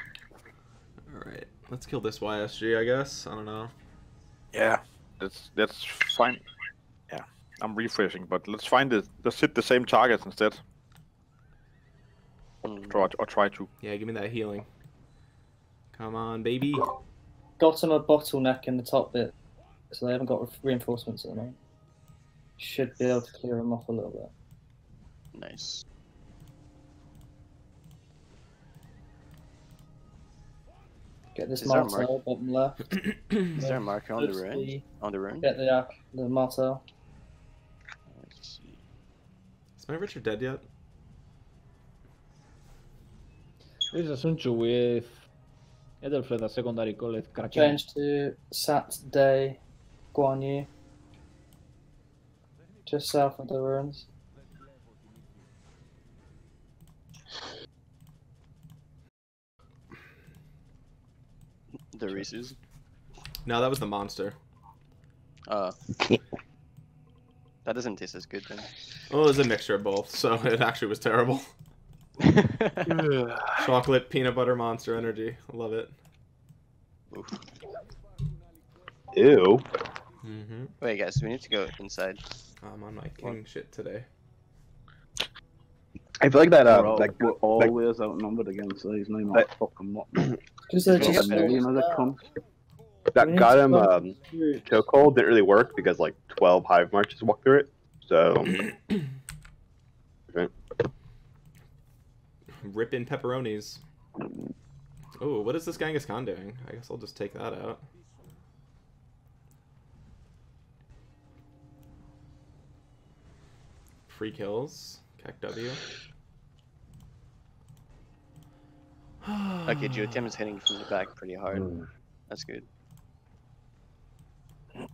Alright, let's kill this YSG, I guess. I don't know. Yeah, that's fine. Yeah, I'm refreshing, but let's find it. Let's hit the same targets instead. Or try to. Yeah, give me that healing. Come on, baby. Got on a bottleneck in the top bit, so they haven't got reinforcements at the moment. Should be able to clear them off a little bit. Nice. Get this martel, bottom left. Is there a marker on the rune? On the rune? Get the martel. Let's see. Is my Richard dead yet? This is Sunchu with Edelfled, a secondary call. Change to Saturday, Guan Yu. Just south of the ruins. The Reese's? No, that was the monster. That doesn't taste as good then. Well, it was a mixture of both, so it actually was terrible. Chocolate, peanut butter, monster energy. I love it. Oof. Ew. Mm-hmm. Wait, guys, we need to go inside. I'm on my king shit today. I feel like that we're always outnumbered against these names. That fucking what? That goddamn chokehold didn't really work because like 12 hive marches walked through it. So okay. Ripping pepperonis. Oh, what is this Genghis Khan doing? I guess I'll just take that out. Free kills. CAC-W. Okay, GOTM is hitting from the back pretty hard. Mm. That's good.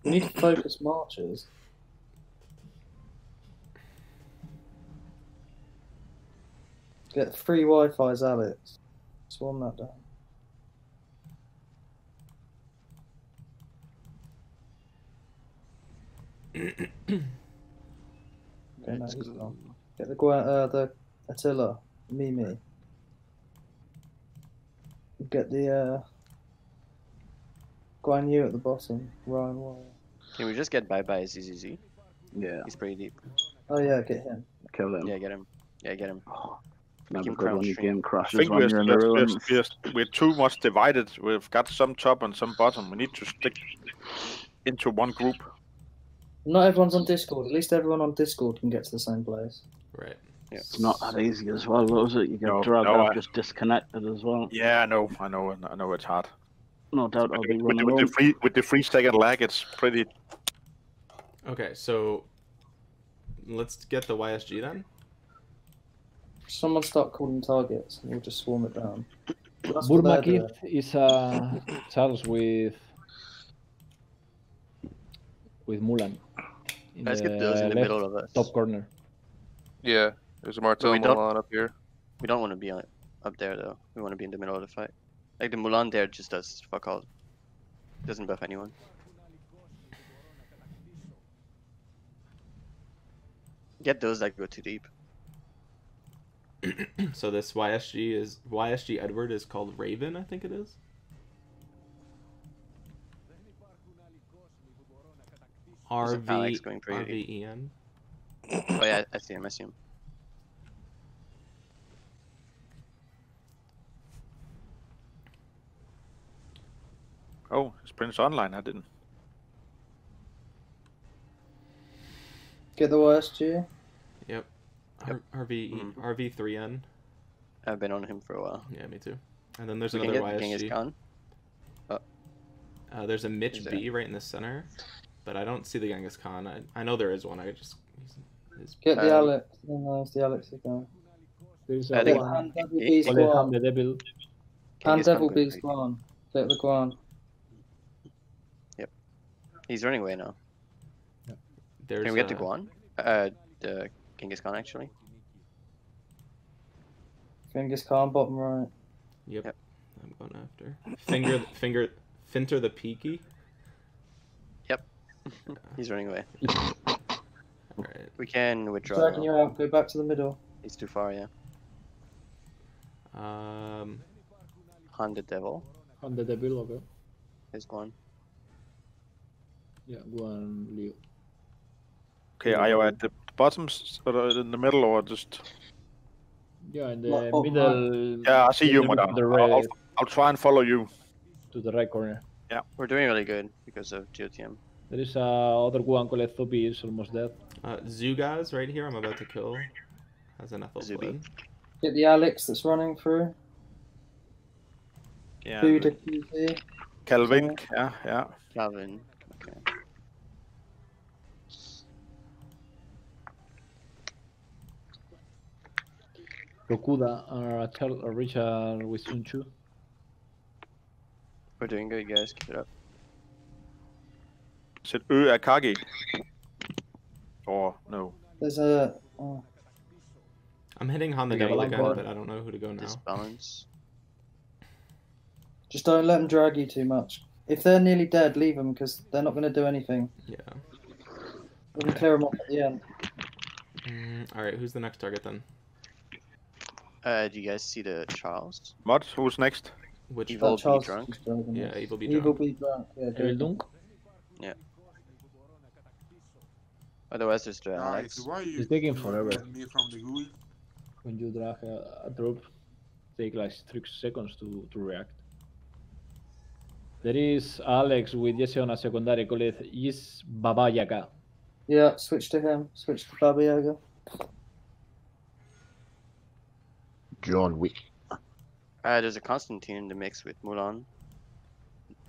We need to focus marches. Get 3 Wi-Fi's, Alex. Swarm that down. Okay, no, he's gone. Get the Attila, Mimi. Get the Guan Yu at the bottom, Ryan Wire. Can we just get bye bye ZZZ? Yeah. He's pretty deep. Oh yeah, get him. Kill him. Yeah, get him. Yeah, get him. Oh, game crashes. I think we're too much divided. We've got some top and some bottom. We need to stick into one group. Not everyone's on Discord. At least everyone on Discord can get to the same place. Right. Yeah. It's not that easy as well, though, is it? You get dragged out, just disconnected as well. Yeah, I know it's hard. No doubt I'll be running with the 3-second lag, it's pretty... Okay, so... Let's get the YSG then? Someone start calling targets and we'll just swarm it down. Burma Kid is a Charles with Mulan. Let's get those in the middle of us. Top corner. Yeah, there's a Martel Mulan up here. We don't want to be up there though. We want to be in the middle of the fight. Like the Mulan there just does fuck all. Doesn't buff anyone. Get those that go too deep. So this YSG Edward is called Raven, I think it is. RVEN. Oh yeah, I see him. I see him. Oh, it's Prince online. I didn't. Get the YSG. Yep. RV3N. I've been on him for a while. Yeah, me too. And then there's another YSG. Oh. There's a Mitch B right in the center, but I don't see the Genghis Khan. I know there is one. I just get the Alex. No, it's the Alex again. There's a Hand Devil Beast Guan. Hand Devil Beast Guan. Get the Guan. Yep. He's running away now. Yep. Can we get the Guan? The Genghis Khan, actually. Genghis Khan, bottom right. Yep. Yep. I'm going after. Finter the Peaky. Yep. Yeah. He's running away. All right. We can withdraw. Dragging you out. Go back to the middle. He's too far, yeah. Han the Devil, okay. There's Guan. Yeah, Guan Liu. Okay, are you at the bottoms or in the middle or just? Yeah, in the middle. Yeah, I see you, madam. I'll try and follow you. To the right corner. Yeah, we're doing really good because of GOTM. There is other one called Ethopi is almost dead. Zuga's right here. I'm about to kill. Has an Ethopi blood. Get the Alex that's running through. Yeah. Calvin. Yeah, yeah. Calvin. Okay. Rokuda or Richard with Sun Chu. We're doing good, guys. Keep it up. Is it Akagi? Or no? There's a. Oh. I'm hitting Han the Devil again, but I don't know who to go now. Disbalance. Just don't let them drag you too much. If they're nearly dead, leave them because they're not going to do anything. Yeah. We can clear them off at the end. Alright, who's the next target then? Do you guys see the Charles? What? Who's next? Which Evil Be Drunk? Yeah, Evil Be Drunk. Evil Be Drunk. Yeah, Evil. Yeah. Otherwise, there's the Alex. It's taking forever. When you drag a drop, take like 3 seconds to react. There is Alex with Jesse on a secondary called Is Baba Yaga. Yeah, switch to him. Switch to Baba Yaga. John Wick. There's a Constantine in the mix with Mulan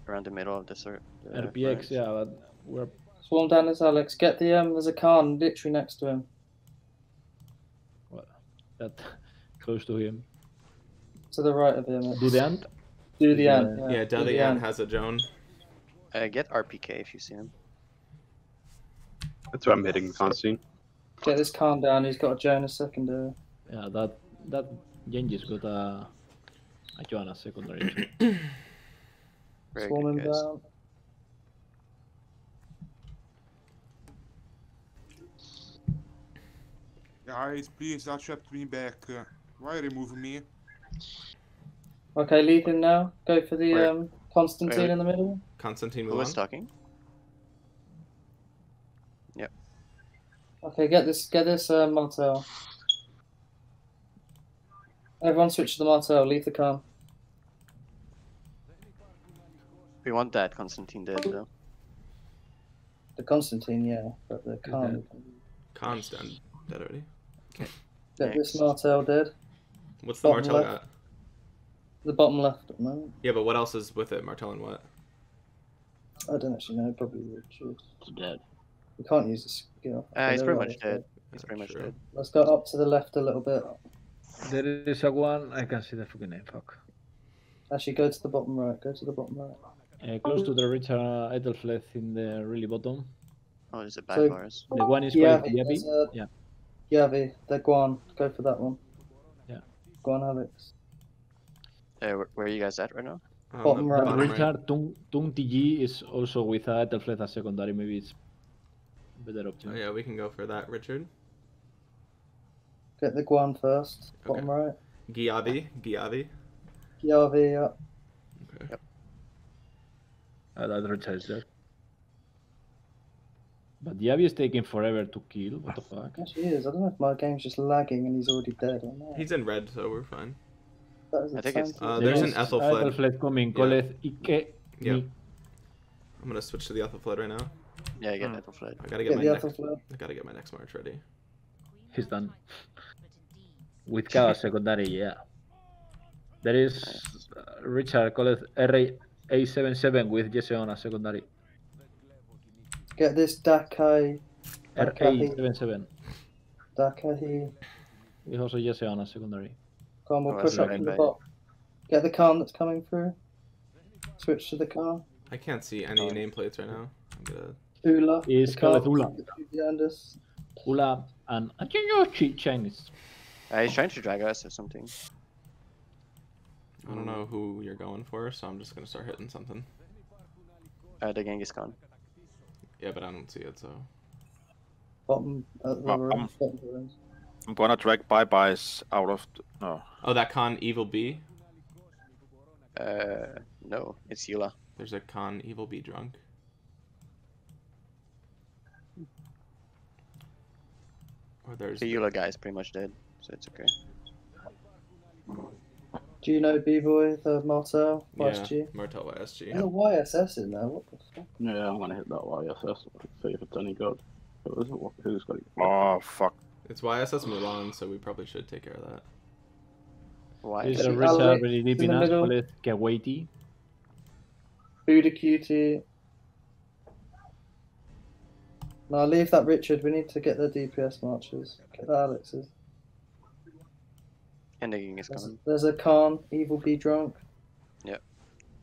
around the middle of the circle. RPX, yeah, but we're swarm down as Alex. Get the there's a Khan literally next to him. What? That close to him. To the right of him. Do the ant? Do the ant. Yeah, the ant has a Joan. Get RPK if you see him. That's what I'm hitting, Constantine. Get this Khan down. He's got a Joan as secondary. Yeah, that. Genji's got a Joanna secondary. Swarming down. Guys, please attract me back. Why remove me? Okay, leave him now. Go for the Constantine in the middle. Constantine was talking. Yep. Okay, get this Martel. Everyone switch to the Martel, leave the car. We want that Constantine dead though. The Constantine, yeah, but the Khan. Khan's done. Dead already? Okay. Get this Martel dead. What's the Martel got? The bottom left at the moment. Yeah, but what else is with it? Martel and what? I don't actually know, probably Richard. It's dead. We can't use the skill. He's pretty much dead. He's pretty much dead. Let's go up to the left a little bit. There is a one, I can see the fucking name, fuck. Actually, go to the bottom right, go to the bottom right. Close to the Richard Edelfleth in the really bottom. Oh, there's a bad virus. The one is called Yavi. Yeah. Yavi, they're Guan, go for that one. Yeah. Guan Alex. Where are you guys at right now? Bottom right. Richard Tung TG is also with Edelfleth as secondary, maybe it's better option. Oh, yeah, we can go for that, Richard. Get the Guan first, bottom right. Giavi, yeah. Okay. Yep. That Richard is there. But Yavi is taking forever to kill, what the fuck? Yes, he is. I don't know if my game's just lagging and he's already dead or not. He's in red, so we're fine. I think it's... there's an Ethelflaed. Ethelflaed coming. Yeah. Ike. Yep. I'm gonna switch to the Ethelflaed right now. Yeah, I get Ethelflaed. I gotta get my next march ready. He's done. With chaos secondary, yeah. There is Richard Colleth RA-877 with Jeseon as secondary. Get this Dakai. RA-877. Dakai. He's also Jeseon as secondary. Khan will push up in the bot. Get the Khan that's coming through. Switch to the Khan. I can't see any nameplates right now. I'm gonna... Ula. Is Colleth Ula. Ula and Ajiyoshi Chinese. He's trying to drag us or something. I don't know who you're going for, so I'm just gonna start hitting something. The Genghis Khan. Yeah, but I don't see it, so... I'm gonna drag bye-byes out of... No. Oh, that Khan Evil B? No, it's Yula. There's a Khan Evil B drunk. Or there's... The Yula guy is pretty much dead, so it's okay. Do you know B-Boy, the Martel, YSG? Yeah, Martel, YSG. There's a YSS in there, what the fuck? Yeah, I'm gonna hit that YSS, see if it's any good. Who's got it? Oh, fuck. It's YSS Milan, so we probably should take care of that. Why? There's a Richard really deep in us, call it Gawaiti. Buddha Cutie. Now leave that Richard, we need to get the DPS marches. Get the Alex's. Ending is coming. There's a Khan, Evil Be Drunk. Yep.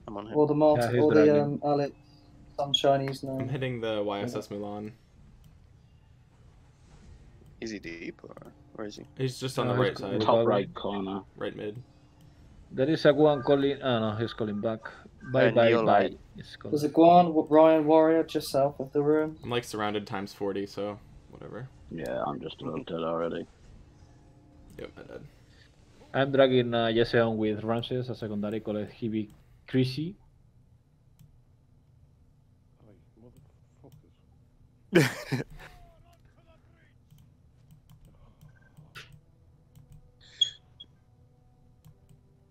I'm on him. Or the Martin, or the Alex, some Chinese now. I'm hitting the YSS Milan. Is he deep or where is he? He's just on the right side. Top right corner. Right mid. There is a Guan calling. Oh no, he's calling back. Bye. There's a Guan, Ryan Warrior just south of the room. I'm like surrounded times 40, so whatever. Yeah, I'm just a little dead already. Yep, I did. I'm dragging Jeseon with Ramses, a secondary called Hibi Krisi.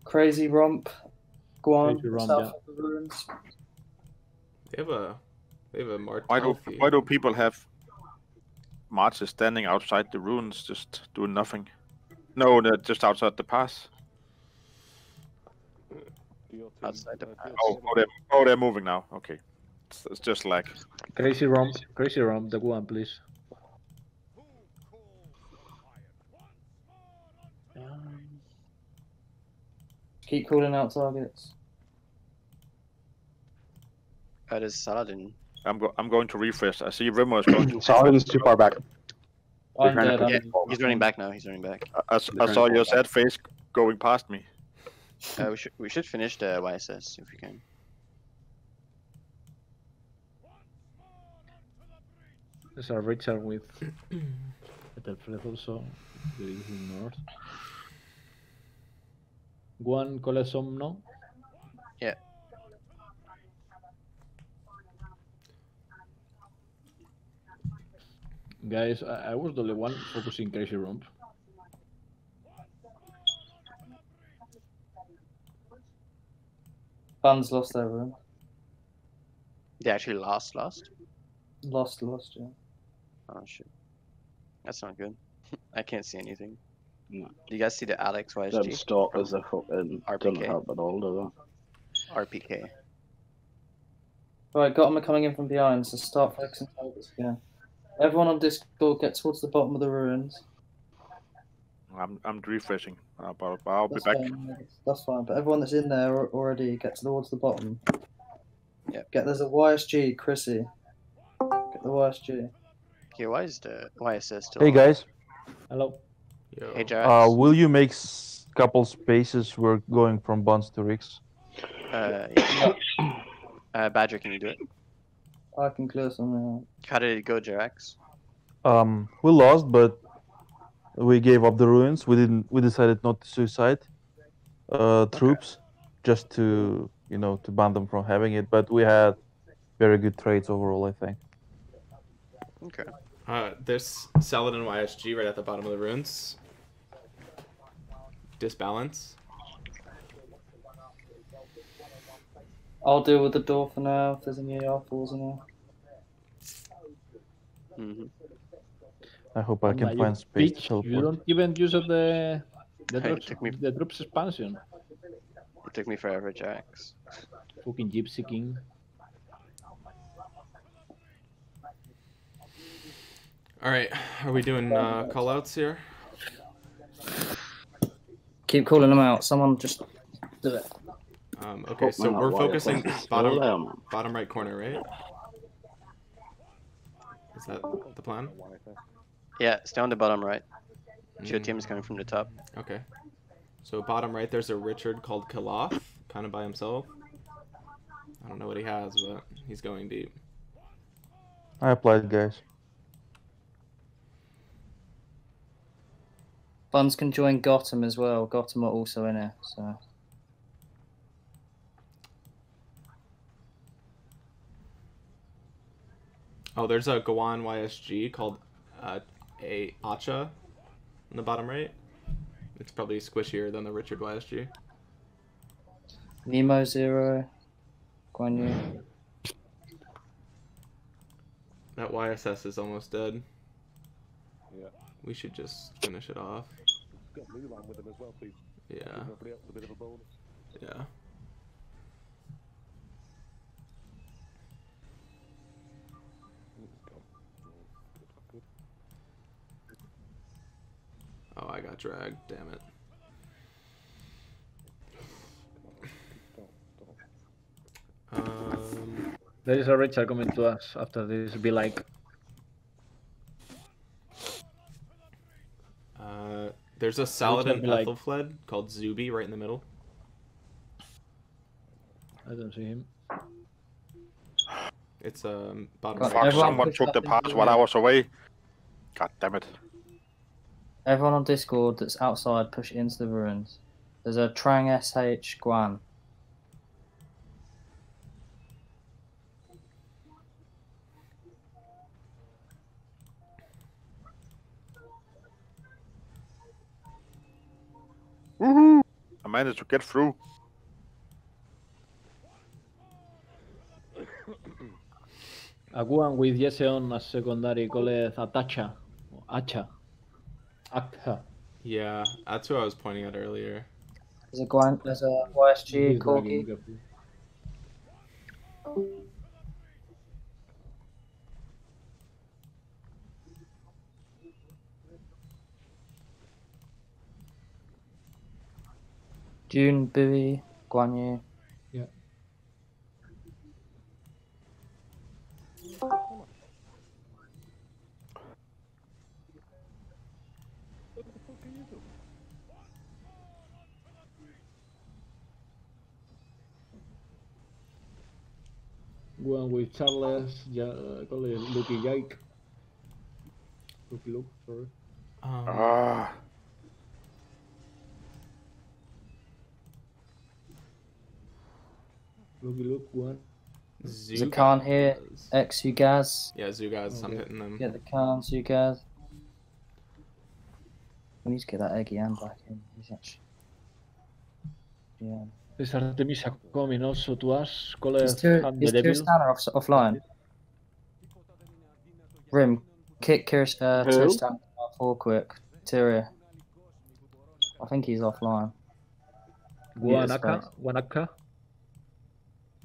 Crazy Romp, Guan, south of the ruins. They have a march. Why do people have marches standing outside the ruins, just doing nothing? No, they're just outside the pass. Outside the pass. Oh, they're moving now. Okay, it's just like crazy romp. The one, please. Keep calling out targets. That is Saladin. I'm going to refresh. I see Rimmer is going to. Saladin's too far back. Yeah, he's running back now. He's running back. I saw your sad face going past me. We should finish the YSS if we can. There's a Richard with the Fred also in north. Guan Colesomno. Yeah. Guys, I was the only one focusing Crazy Romp. Buns lost their room. They actually lost? Lost, yeah. Oh, shit. That's not good. I can't see anything. No. Do you guys see the Alex YSG? Them stalkers are fucking... Don't help at all, do they? RPK. Right, got them coming in from behind, so start focusing targets again. Everyone on Discord, get towards the bottom of the ruins. I'm refreshing, but I'll be back. Fine, that's fine. But everyone that's in there already get towards the bottom. Yeah. Get there's a YSG, Chrissy. Get the YSG. Okay, why is the YSS still? Hey guys. Hello. Yo. Hey Jax. Will you make couple spaces? We're going from Buns to Rix. Yeah. Badger, can you do it? I can clear something. How did it go, Jax? We lost, but we gave up the ruins. We decided not to suicide troops, just to to ban them from having it. But we had very good trades overall, I think. Okay. There's Saladin YSG right at the bottom of the ruins. Disbalance. I'll deal with the door for now if there's any outfalls in there. Mm-hmm. I hope I can find space to teleport. You don't even use up the troops expansion. It took me forever, Jax. Fucking Gypsy King. Alright, are we doing call-outs here? Keep calling them out. Someone just do it. Okay, so we're focusing bottom right corner, right? Is that the plan? Yeah, stay on the bottom right. Your team is coming from the top. Okay. So bottom right, there's a Richard called Kalaf, kind of by himself. I don't know what he has, but he's going deep. I applied, guys. Buns can join GOTM as well. GOTM are also in here, so... Oh, there's a Gawan YSG called a Acha in the bottom right. It's probably squishier than the Richard YSG. Nemo Zero, Guan Yu. That YSS is almost dead. Yeah. We should just finish it off. Got Mulan with him as well, please. Yeah. Yeah. Oh, I got dragged. Damn it. There is a Richard coming to us after this. Be like. There's a Saladin Ethelfled called Zuby right in the middle. I don't see him. It's bottom. Fuck! Someone took the patch while I was away. God damn it! Everyone on Discord that's outside, push into the ruins. There's a Trang SH Guan. Woohoo! I managed to get through. A Guan with Jesse on a secondary call it Atacha. Acha. Yeah, that's what I was pointing at earlier. There's a YSG Corgi. June, Bui, Guan Yu. Yeah. One with Charles, call it Lucky Jake. Lucky Luke, sorry. Lucky Luke, one. Zakan here, ex-Zugaz. Yeah, Zugaz, I'm hitting them. Get the Khan, Zugaz. We need to get that Eggy hand back in. He's actually... Yeah. There's Artemisa coming also to us. Call it Kiristana offline. Rim, kick Kiristana for quick. Tyria. I think he's offline. Wanaka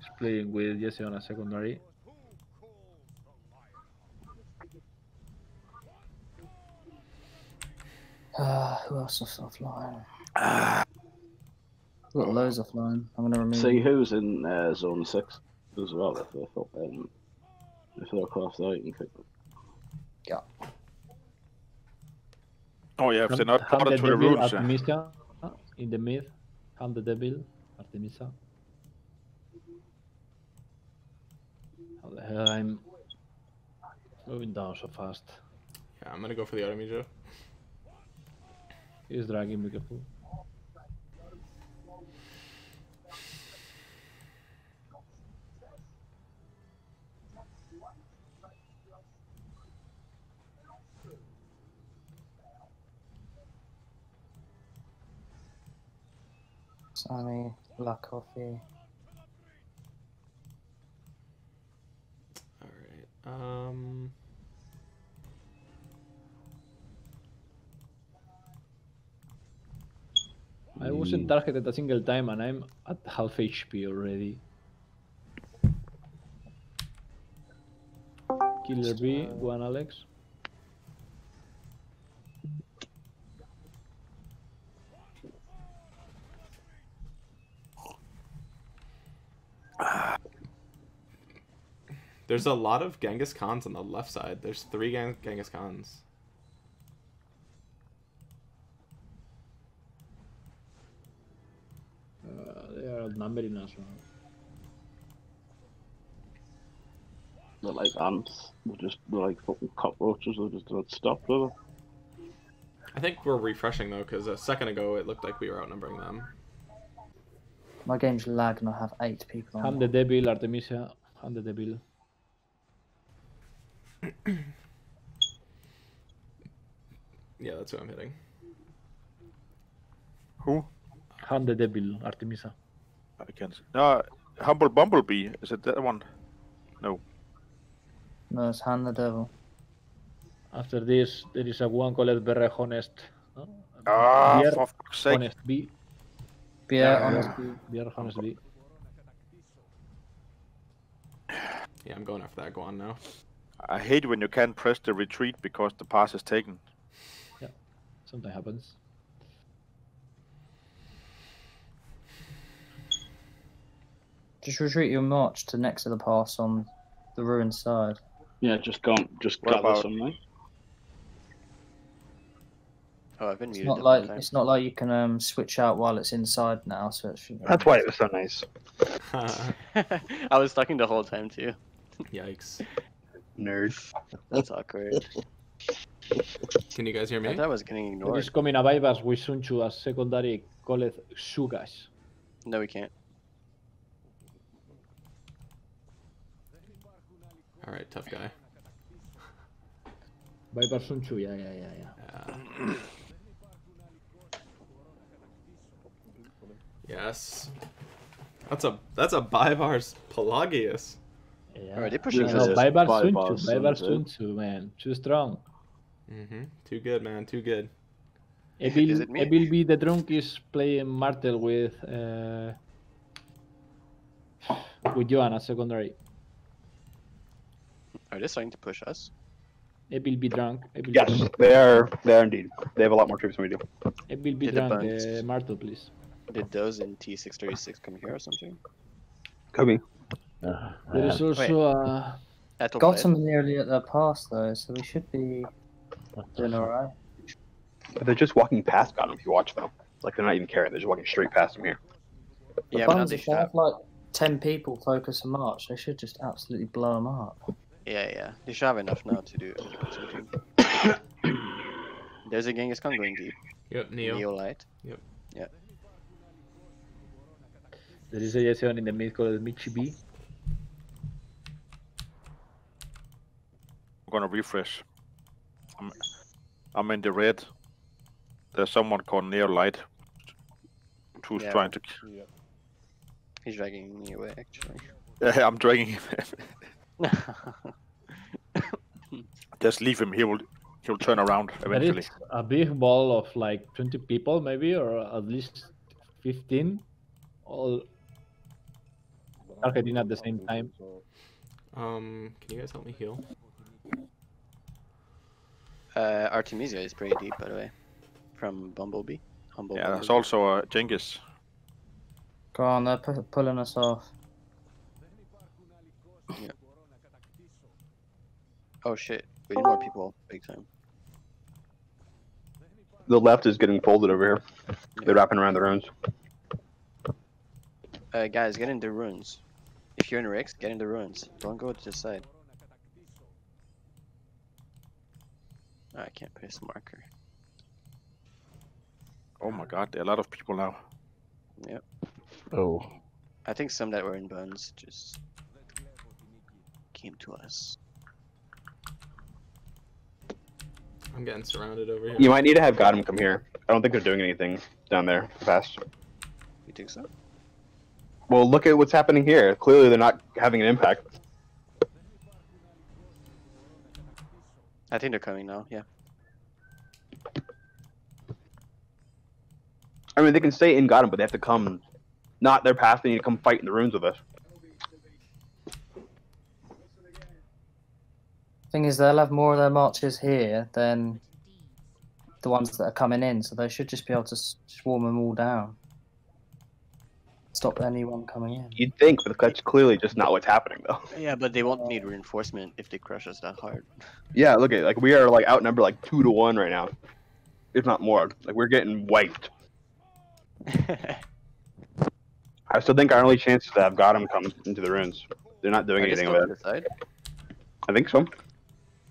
is playing with Jesse on a secondary. Who else is offline? I've got loads offline. I'm going to remove. See who's in Zone 6 as well, if they're crossed out, you can click them. Yeah. Oh yeah, if they're not part of Twitter rules. Artemisia in the mid. Hand the devil, Artemisia. How the hell I'm moving down so fast. Yeah, I'm gonna go for the Artemisia. He's dragging me, careful. Sammy, black coffee. Alright, I wasn't targeted a single time and I'm at half HP already. Killer B, one Alex. There's a lot of Genghis Khans on the left side. There's 3 Genghis Khans. They are outnumbering us now. They're like ants. They're like fucking cockroaches. They're just not stopped over. I think we're refreshing though, because a second ago it looked like we were outnumbering them. My game's lag and I have 8 people on. I'm the devil, Artemisia. I'm the devil. Yeah, that's who I'm hitting. Who? Hand the Devil, Artemisia. I can't see. No, Humble Bumblebee. Is it that one? No. No, it's Hand the Devil. After this, there is a one called Berre Honest. No? Ah, Beer, for fuck's sake. Honest B. Beer, Honest B. Beer, Honest B. Yeah, I'm going after that. Go on now. I hate when you can't press the retreat because the pass is taken. Yeah, something happens. Just retreat your march to next to the pass on the ruined side. Yeah, just go. Just grab something. Oh, I've been muted. It's not like you can switch out while it's inside now. So it should... That's why it was so nice. I was talking the whole time too. Yikes. Nerd. That's awkward. Can you guys hear me? That was getting ignored. There is coming a Vivas with Sunchu as secondary called Sugas. No, we can't. Alright, tough guy. Vivar Sunchu, yeah. Yes. That's a Vivar's Pelagius. Yeah. Alright, they pushing us. Vivar Sunchu, man. Too strong. Too good, man. Too good. It will be the drunk is playing Martel with Joanna secondary. Are they starting to push us? It will be drunk. Yes, they are indeed. They have a lot more troops than we do. It will be drunk. Martel, please. Did those in T636 come here or something? Could be. There is also a... Gotham nearly at their pass though, so we should be doing alright. But they're just walking past Gotham if you watch them. Like they're not even caring, they're just walking straight past them here. Yeah, but if they have like 10 people focus on March, they should just absolutely blow them up. Yeah. They should have enough now to do it. There's a Genghis Khan going deep. Yep, Neolite. Yep. There is a Jason in the mid called Michi B. I'm gonna refresh. I'm in the red. There's someone called Neolite who's trying to. Yeah. He's dragging me away, actually. Yeah, I'm dragging him. Just leave him. He'll turn around eventually. A big ball of like 20 people, maybe, or at least 15, all targeting at the same time. Can you guys help me heal? Artemisia is pretty deep, by the way. from Bumblebee. Yeah, there's also Genghis. Go on, they're pulling us off. Yeah. Oh shit, we need more people, big time. The left is getting folded over here. Yeah. They're wrapping around the ruins. Guys, get into ruins. If you're in Rix, get into ruins. Don't go to the side. Oh, I can't place the marker. Oh my god, there are a lot of people now. Yep. Oh. I think some that were in Buns just came to us. I'm getting surrounded over here. You might need to have Gotham come here. I don't think they're doing anything down there fast. You think so? Well, look at what's happening here. Clearly they're not having an impact. I think they're coming now, yeah. I mean, they can stay in Gotham, but they have to come. Not their path, they need to come fight in the ruins with us. Thing is, they'll have more of their marchers here than the ones that are coming in, so they should just be able to swarm them all down. Stop anyone coming in. You'd think, but that's clearly just not what's happening, though. Yeah, but they won't need reinforcement if they crush us that hard. Yeah, look at it. Like, we are, like, outnumbered, like, 2-1 right now. If not more. Like, we're getting wiped. I still think our only chance is to have Gotham come into the ruins. They're not doing anything with it. Side? I think so.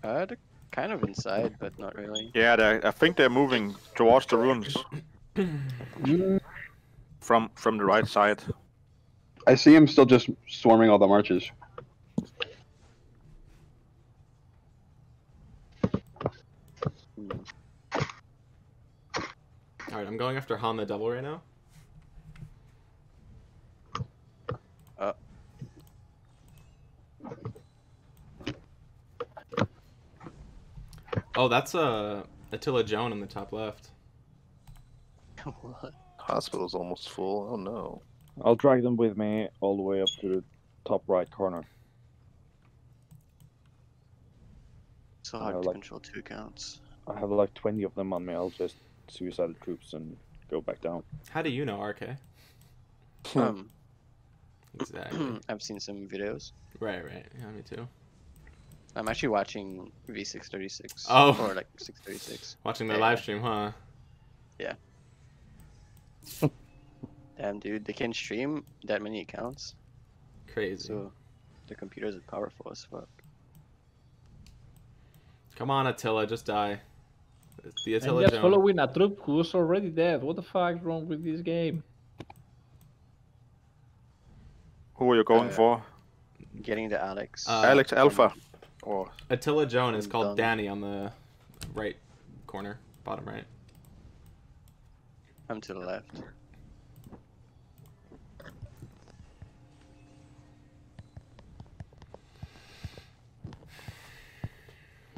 They're kind of inside, but not really. Yeah, I think they're moving towards the ruins. From the right side. I see him still just swarming all the marches. Alright, I'm going after Han the Devil right now. Oh, that's Attila Joan in the top left. What? Hospital's almost full. Oh no. I'll drag them with me all the way up to the top right corner. It's so hard to control 2 counts. I have like 20 of them on me. I'll just suicidal troops and go back down. How do you know, RK? Exactly. I've seen some videos. Right. Yeah, me too. I'm actually watching V636. Oh. Or like 636. Watching their live stream, huh? Yeah. Damn, dude, they can stream that many accounts. Crazy. So, the computers are powerful as fuck. Come on, Attila, just die. It's the Attila Joan. Just following a troop who's already dead. What the fuck's wrong with this game? Who are you going for? Getting the Alex. Alex Alpha. Or Attila Joan is called Danny on the right corner, bottom right. I'm to the left.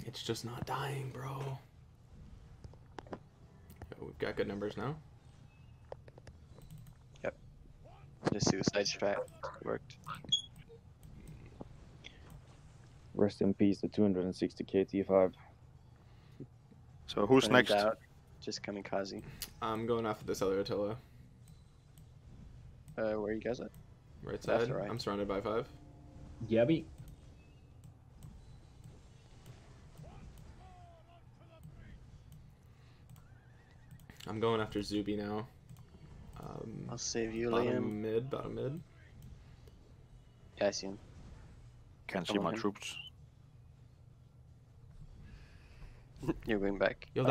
It's just not dying, bro. We've got good numbers now. Yep. The suicide strat worked. Rest in peace, the 260k T5. So who's next? Out. Just kamikaze. I'm going off of this other Attila. Where are you guys at? Right side. Right. I'm surrounded by 5. Yabby. I'm going after Zuby now. I'll save you, Liam. Bottom mid. Yeah, I see him. Can't see my troops. You're going back. Yo,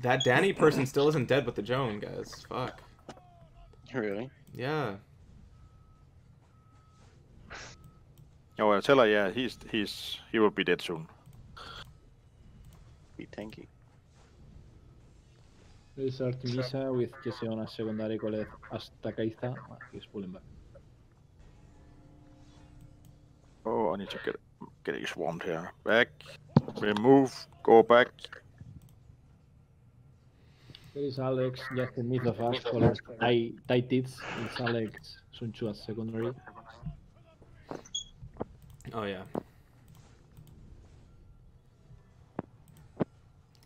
that Danny person still isn't dead with the Joan, guys. Fuck. Really? Yeah. Oh, Attila, yeah, he will be dead soon. Be tanky. There's Artemisa with Kesseona secondary college hasta Kaiza. He's pulling back. Oh, I need to get swarmed here. Back. We move. Go back. There is Alex just in the middle of us. College tight tits. It's Alex Sun Chu at secondary. Oh yeah.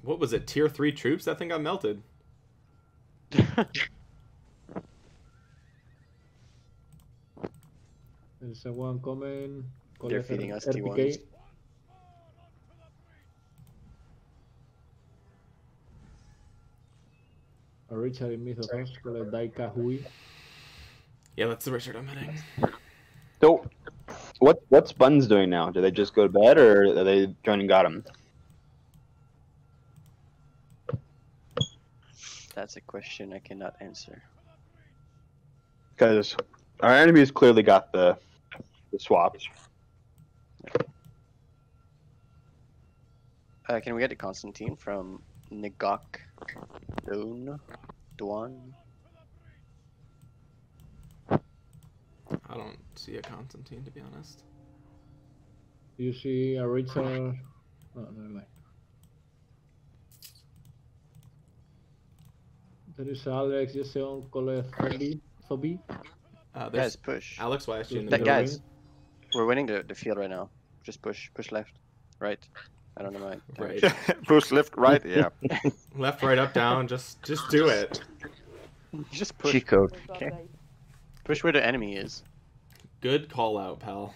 What was it? Tier 3 troops? That thing got melted. There's one coming. They're feeding us T1s. A Richard in mid of us, call it Daika Hui. Yeah, that's the Richard I'm hitting. So, what's Buns doing now? Do they just go to bed, or are they joining GOTM? That's a question I cannot answer. Because our enemies clearly got the swaps. Can we get a Constantine from Nagok? Duan? I don't see a Constantine, to be honest. Do you see a Richard? Oh, never mind. There is Alex, you see on Cole Phoebe? Guys, push. Alex, why is she in the middle? Guys, we're winning the field right now. Just push. Push left. Right. I don't know my... Right. Push left, right, yeah. Left, right, up, down. Just do it. Just push. Cheat code. Okay. Push where the enemy is. Good call out, pal.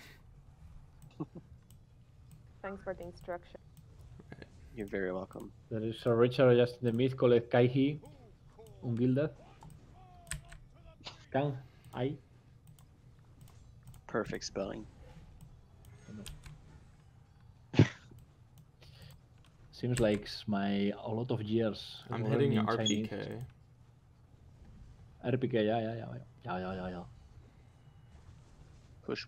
Thanks for the instruction. Right. You're very welcome. There is a Richard just in the mid, called Kaihi. Ungilda. Kang. I. Perfect spelling. Seems like my a lot of years. I'm hitting RPK. Chinese. RPK, yeah. Push.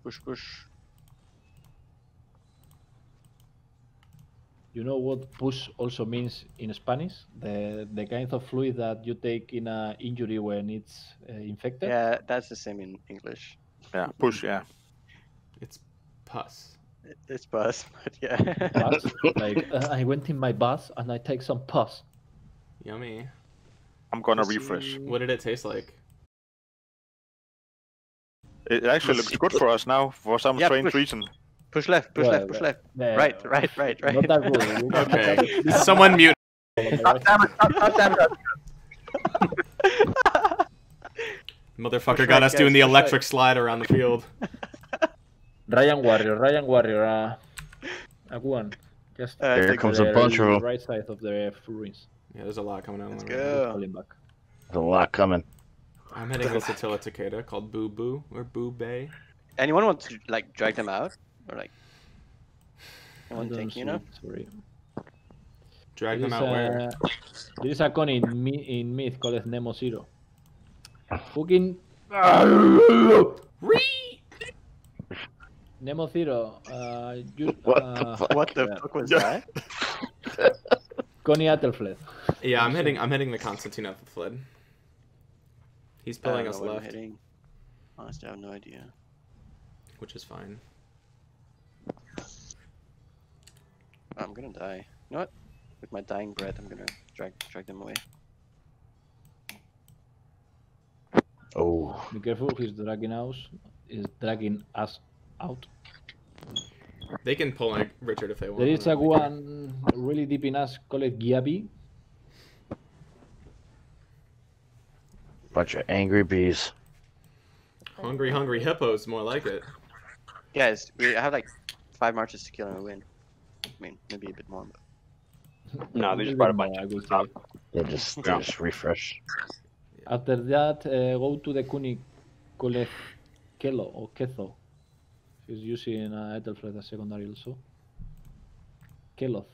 You know what push also means in Spanish? The kind of fluid that you take in an injury when it's infected. Yeah, that's the same in English. Yeah, push. Yeah, it's pus. It's pus, but yeah. Pus? Like, I went in my bath and I take some pus. Yummy. I'm gonna refresh. What did it taste like? It actually looks good for us now, for some strange reason. Push left. Yeah. Right. Not that good. Okay. Someone mute. Stop. Motherfucker got us doing the electric slide around the field. Ryan Warrior, Aguan. Just here comes a bunch of them. Right side of the full rings. Yeah, there's a lot coming out. Let's go. There's a lot coming. I'm hitting this Attila Takeda called Boo Boo or Boo Bay. Anyone want to like drag them out or like? Anyone think you know? Sorry. Drag them out where? There is a con in myth called Nemo Zero. Fucking. Nemo Zero, what the fuck was that? Connie Athelfled. Yeah, I'm hitting the Constantine Athelfled. He's pulling us left. Honestly, I have no idea. Which is fine. I'm gonna die. You know what? With my dying breath, I'm gonna drag them away. Oh. Be careful! He's dragging us. Out. They can pull like Richard if they want. There is a one really deep in us, call it Giabi. Bunch of angry bees. Hungry hippos, more like it. Guys, we have like 5 marches to kill and we win. I mean, maybe a bit more. But... no, they just brought a bunch of They just refresh. Yeah. After that, go to the Kuni, call it Kelo or Ketho. He's using Ethelfred as secondary also. Kill off.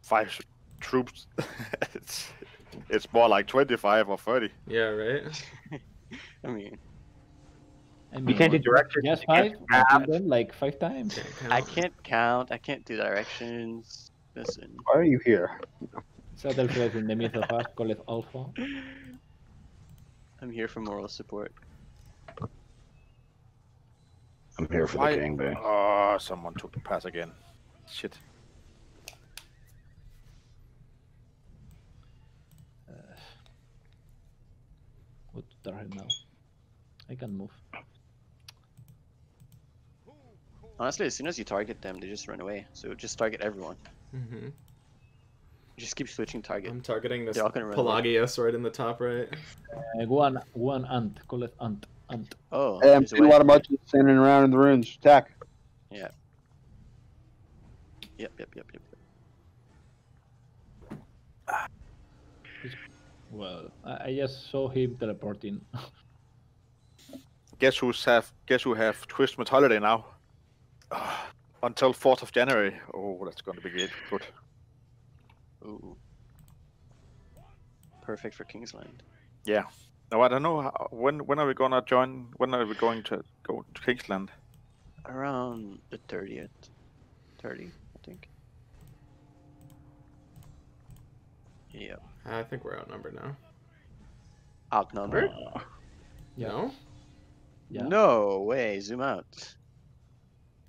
Five troops. it's more like 25 or 30. Yeah, right? I mean, you can't do directions. Yes, like 5 times. I can't count. I can't do directions. Listen. Why are you here? It's Ethelfred in the myth of us, call it Alpha. I'm here for moral support. I'm here for the gangbang. Oh, someone took the pass again. Shit. What the hell now? I can move. Honestly, as soon as you target them, they just run away. So just target everyone. Mm-hmm. Just keep switching target. I'm targeting this Pelagius right in the top right. Go on Ant. Call it Ant. Ant. Oh, I'm seeing a lot of merchants standing around in the ruins. Attack. Yeah. Yep. Well, I just saw him teleporting. Guess who have Christmas holiday now? Until 4th of January. Oh, that's going to be good. Ooh. Perfect for Kingsland. Yeah. No, I don't know. When are we going to join? When are we going to go to Kingsland? Around the 30th. 30, I think. Yeah. I think we're outnumbered now. Outnumbered? Yeah. No? Yeah. No way. Zoom out.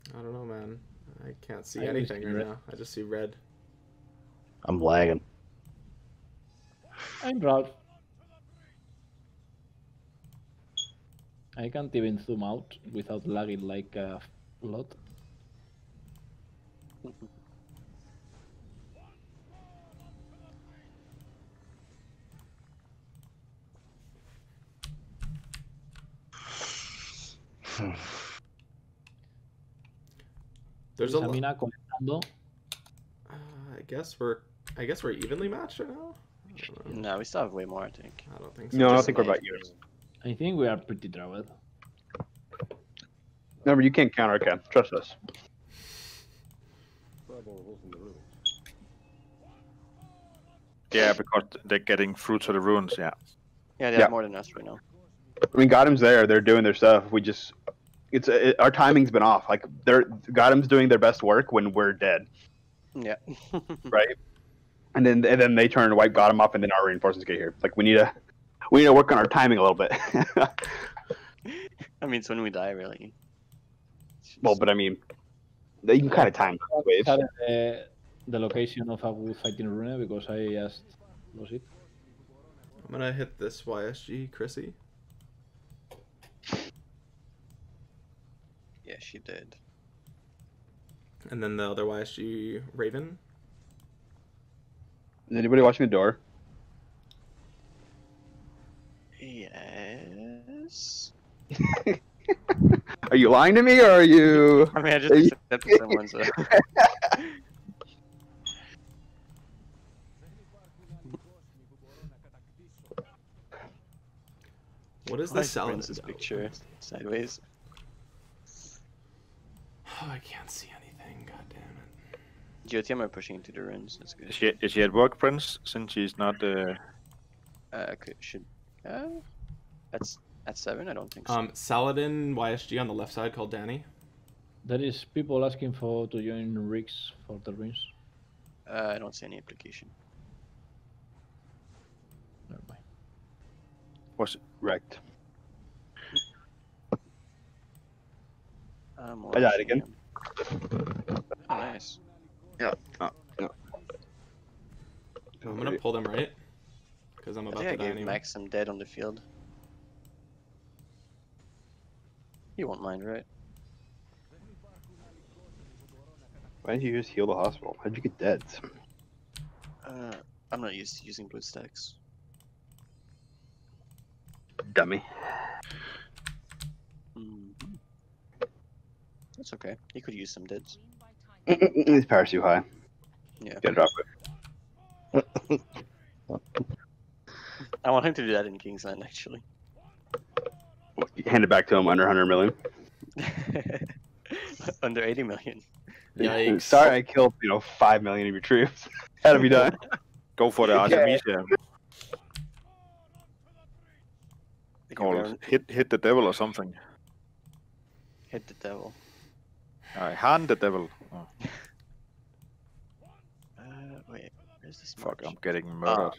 I don't know, man. I can't see anything right now. I just see red. I'm lagging. I'm proud. I can't even zoom out without lagging like a lot. There's a lot. I guess we're evenly matched right now. No, we still have way more. I think. I don't think so. No, I don't think we're about yours. I think we are pretty drawed. Remember, you can't counter again. Trust us. Yeah, because they're getting through to the ruins. Yeah. Yeah, they have more than us right now. I mean, Gotham's there. They're doing their stuff. We just. Our timing's been off. Like, Gotham's doing their best work when we're dead. Yeah. Right. And then they turn to wipe Gotham up, and then our reinforcements get here. Like, we need to work on our timing a little bit. I mean, it's when we die, really. Well, but I mean, you can kind of time waves. The location of Abu fighting Rune because I just lost it. I'm gonna hit this YSG, Chrissy. Yeah, she did. And then the other YSG, Raven. Is anybody watching the door? Yes. Are you lying to me, or are you? I mean, I just accepted someone. So. What is the Salin's picture? Sideways. Oh, I can't see anything. God damn it. GOTM are pushing into the ruins. That's good. Is she at work, Prince? Since she's not. That's at 7. I don't think so. Saladin YSG on the left side called Danny. That is people asking to join Rix for the ruins. I don't see any application. Never mind. Was it wrecked? I died again. Oh, nice. Yeah. No. I'm gonna pull them right, because I'm about to die anyway. Max, I'm dead on the field. You won't mind, right? Why didn't you just heal the hospital? How'd you get dead? I'm not used to using BlueStacks. Dummy. It's okay. He could use some dids. His power's too high. Yeah. Gotta drop it. I want him to do that in Kingsland, actually. Hand it back to him under 100 million. Under 80 million. Yikes. Sorry, I killed 5 million of your troops. That'll be done. Go for the Artemisia. Hit the devil or something. Hit the devil. Alright, hand the devil. Oh. Wait, where's this march? Fuck, I'm getting murdered.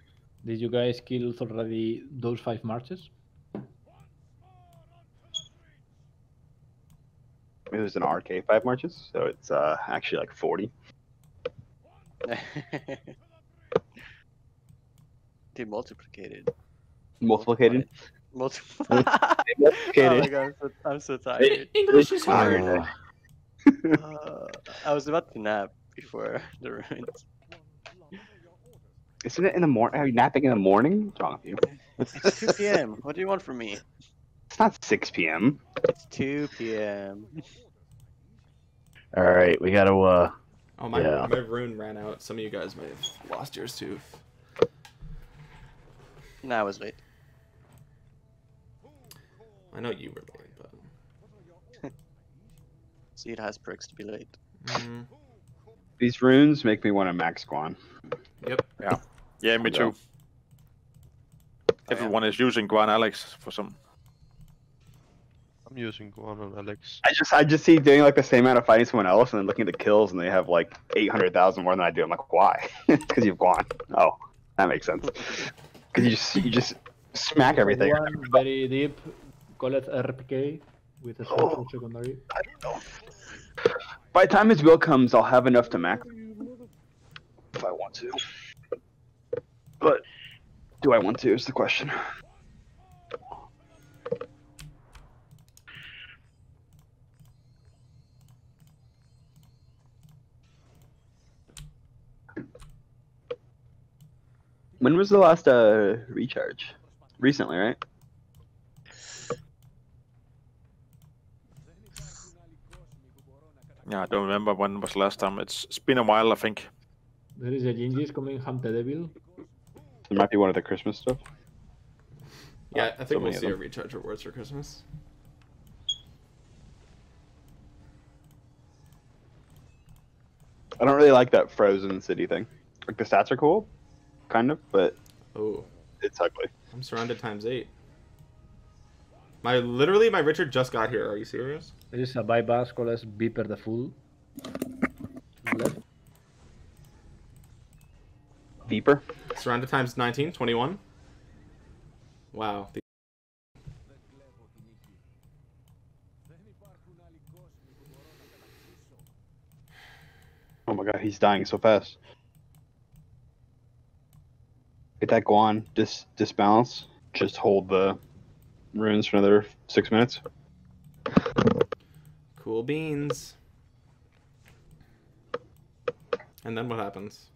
Did you guys kill already those 5 marches? It was an RK 5 marches, so it's actually like 40. They multiplicated. Multiplicated? Multiplicated. Oh my god, I'm so tired. English is hard. I was about to nap before the ruins. Isn't it in the morning? Are you napping in the morning? What's wrong with you? It's 2 p.m. What do you want from me? It's not 6 p.m. It's 2 p.m. All right, we gotta. Oh my! Yeah. My rune ran out. Some of you guys may have lost yours too. Nah, I was late. I know you were late, but see, it has perks to be late. Mm-hmm. These runes make me want to max Guan. Yep. Yeah. Yeah, me too. Everyone is using Guan Alex for some. I'm using Guan on Alex. I just see doing like the same amount of fighting someone else and then looking at the kills and they have like 800,000 more than I do. I'm like, why? Because you have Guan. Oh, that makes sense. Because you just smack everything. One very deep. Call it RPK with a special secondary. I don't know. By the time his build comes, I'll have enough to max if I want to. But do I want to is the question. When was the last recharge? Recently, right? Yeah, I don't remember when was last time. It's been a while, I think. There is a Genghis coming, Hunt the Devil. It might be one of the Christmas stuff. Yeah, I think we'll see a recharge rewards for Christmas. I don't really like that Frozen City thing. Like, the stats are cool, kind of, but it's ugly. I'm surrounded times 8. Literally, my Richard just got here. Are you serious? There is a bypass called as Beeper the Fool. Beeper? Surrounded times 19, 21. Wow. Oh my god, he's dying so fast. Get that Guan, disbalance, just hold the runes for another 6 minutes. Cool beans. And then what happens?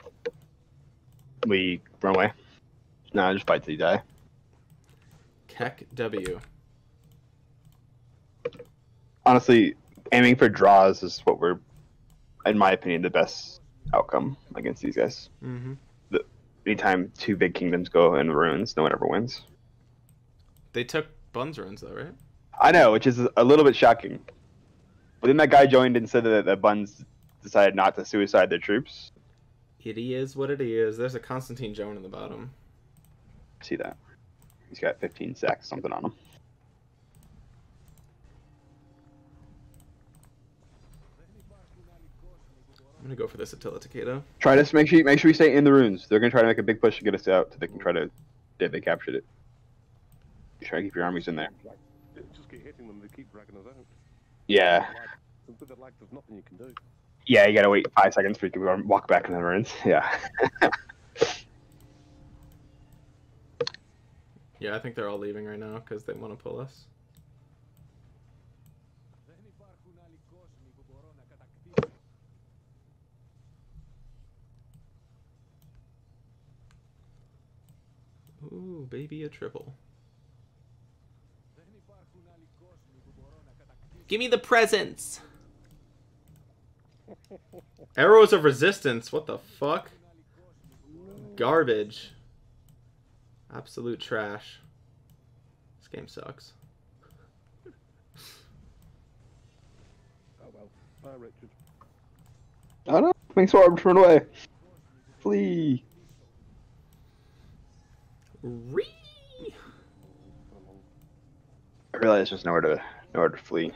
We run away. Nah, just fight till you die. Keck W. Honestly, aiming for draws is what we're, in my opinion, the best outcome against these guys. Mm-hmm. Anytime two big kingdoms go in ruins, no one ever wins. They took Buns runes though, right? I know, which is a little bit shocking. But then that guy joined and said that the Buns decided not to suicide their troops. It is what it is. There's a Constantine Joan in the bottom. I see that. He's got 15 sacks, something on him. I'm gonna go for this Attila Takeda. Try to make sure we stay in the runes. They're gonna try to make a big push to get us out so they can try to they captured it. Try to keep your armies in there. Just keep hitting them, they keep dragging us out. Yeah. Yeah, you gotta wait 5 seconds for you to walk back in the ruins. Yeah. Yeah, I think they're all leaving right now because they want to pull us. Ooh, baby, a triple. Give me the presents. Arrows of resistance. What the fuck? Garbage. Absolute trash. This game sucks. Oh well. Bye, Richard. Oh no! Thanks for running away. Flee. Ree. I realize there's nowhere to flee.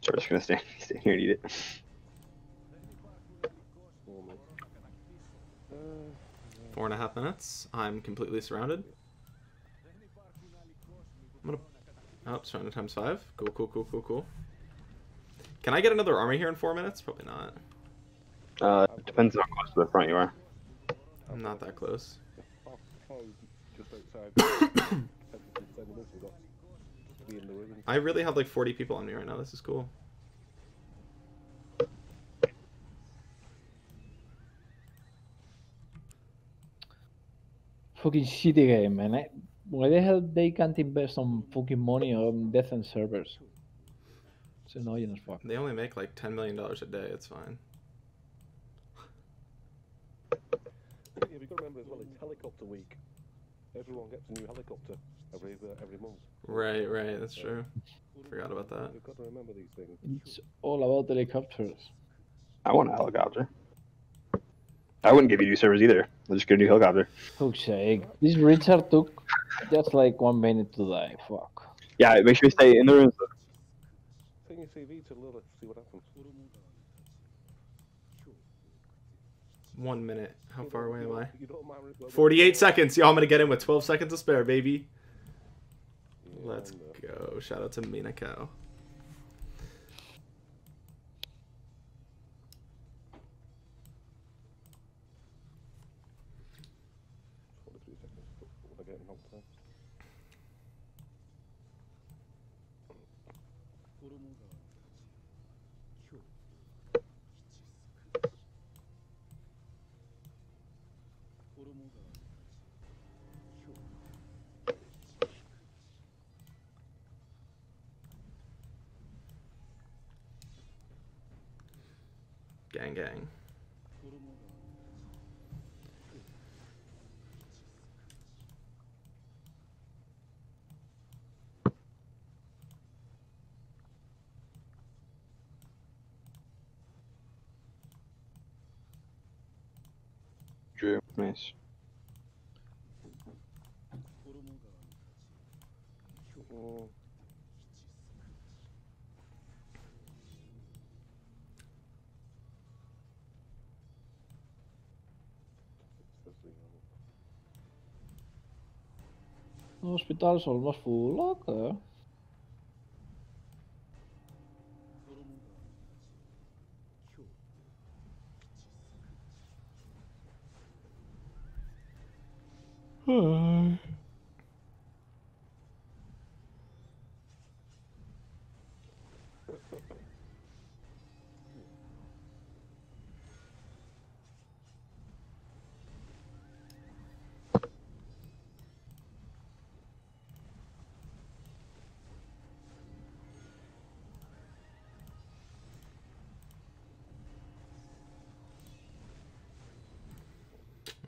So we're just gonna stay here and eat it. Four and a half minutes. I'm completely surrounded. I'm gonna... Oh, surrounded times 5. Cool, cool, cool, cool, cool. Can I get another army here in 4 minutes? Probably not. Depends on how close to the front you are. I'm not that close. Just outside. I really have like 40 people on me right now. This is cool. fucking shitty game, and why the hell they can't invest some fucking money on decent servers? It's annoying as fuck. They only make like $10 million a day, it's fine. Yeah, we've got to remember as well, it's helicopter week. Everyone gets a new helicopter every month. Right, right, that's true. Forgot about that. We've got to remember these things. It's all about helicopters. I want a helicopter. I wouldn't give you new servers either. I'll just get a new helicopter. Fuck's sake. This Richard took just like 1 minute to die. Fuck. Yeah, make sure you stay in the room. Send your CV to Lilith, see what happens. 1 minute. How far away am I? 48 seconds. Y'all, I'm going to get in with 12 seconds to spare, baby. Let's go. Shout out to Mina Cow. Gang, gang. Drew, nice. Oh. Hospital's almost full, okay. Hi.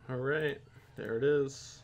All right, there it is.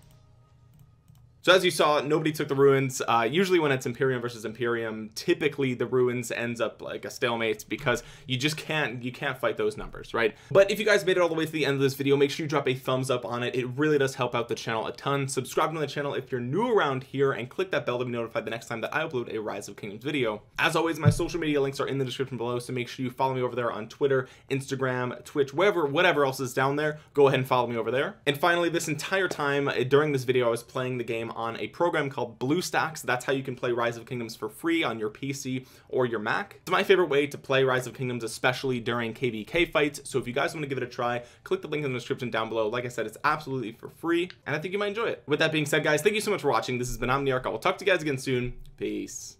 So as you saw, nobody took the ruins. Usually when it's Imperium versus Imperium, typically the ruins ends up like a stalemate because you just can't fight those numbers, right? But if you guys made it all the way to the end of this video, make sure you drop a thumbs up on it. It really does help out the channel a ton. Subscribe to the channel if you're new around here and click that bell to be notified the next time that I upload a Rise of Kingdoms video. As always, my social media links are in the description below, so make sure you follow me over there on Twitter, Instagram, Twitch, whatever else is down there. Go ahead and follow me over there. And finally, this entire time during this video, I was playing the game on a program called BlueStacks. That's how you can play Rise of Kingdoms for free on your PC or your Mac. It's my favorite way to play Rise of Kingdoms, especially during KVK fights. So if you guys want to give it a try, click the link in the description down below. Like I said, it's absolutely for free, and I think you might enjoy it. With that being said, guys, thank you so much for watching. This has been Omniarch. I will talk to you guys again soon. Peace.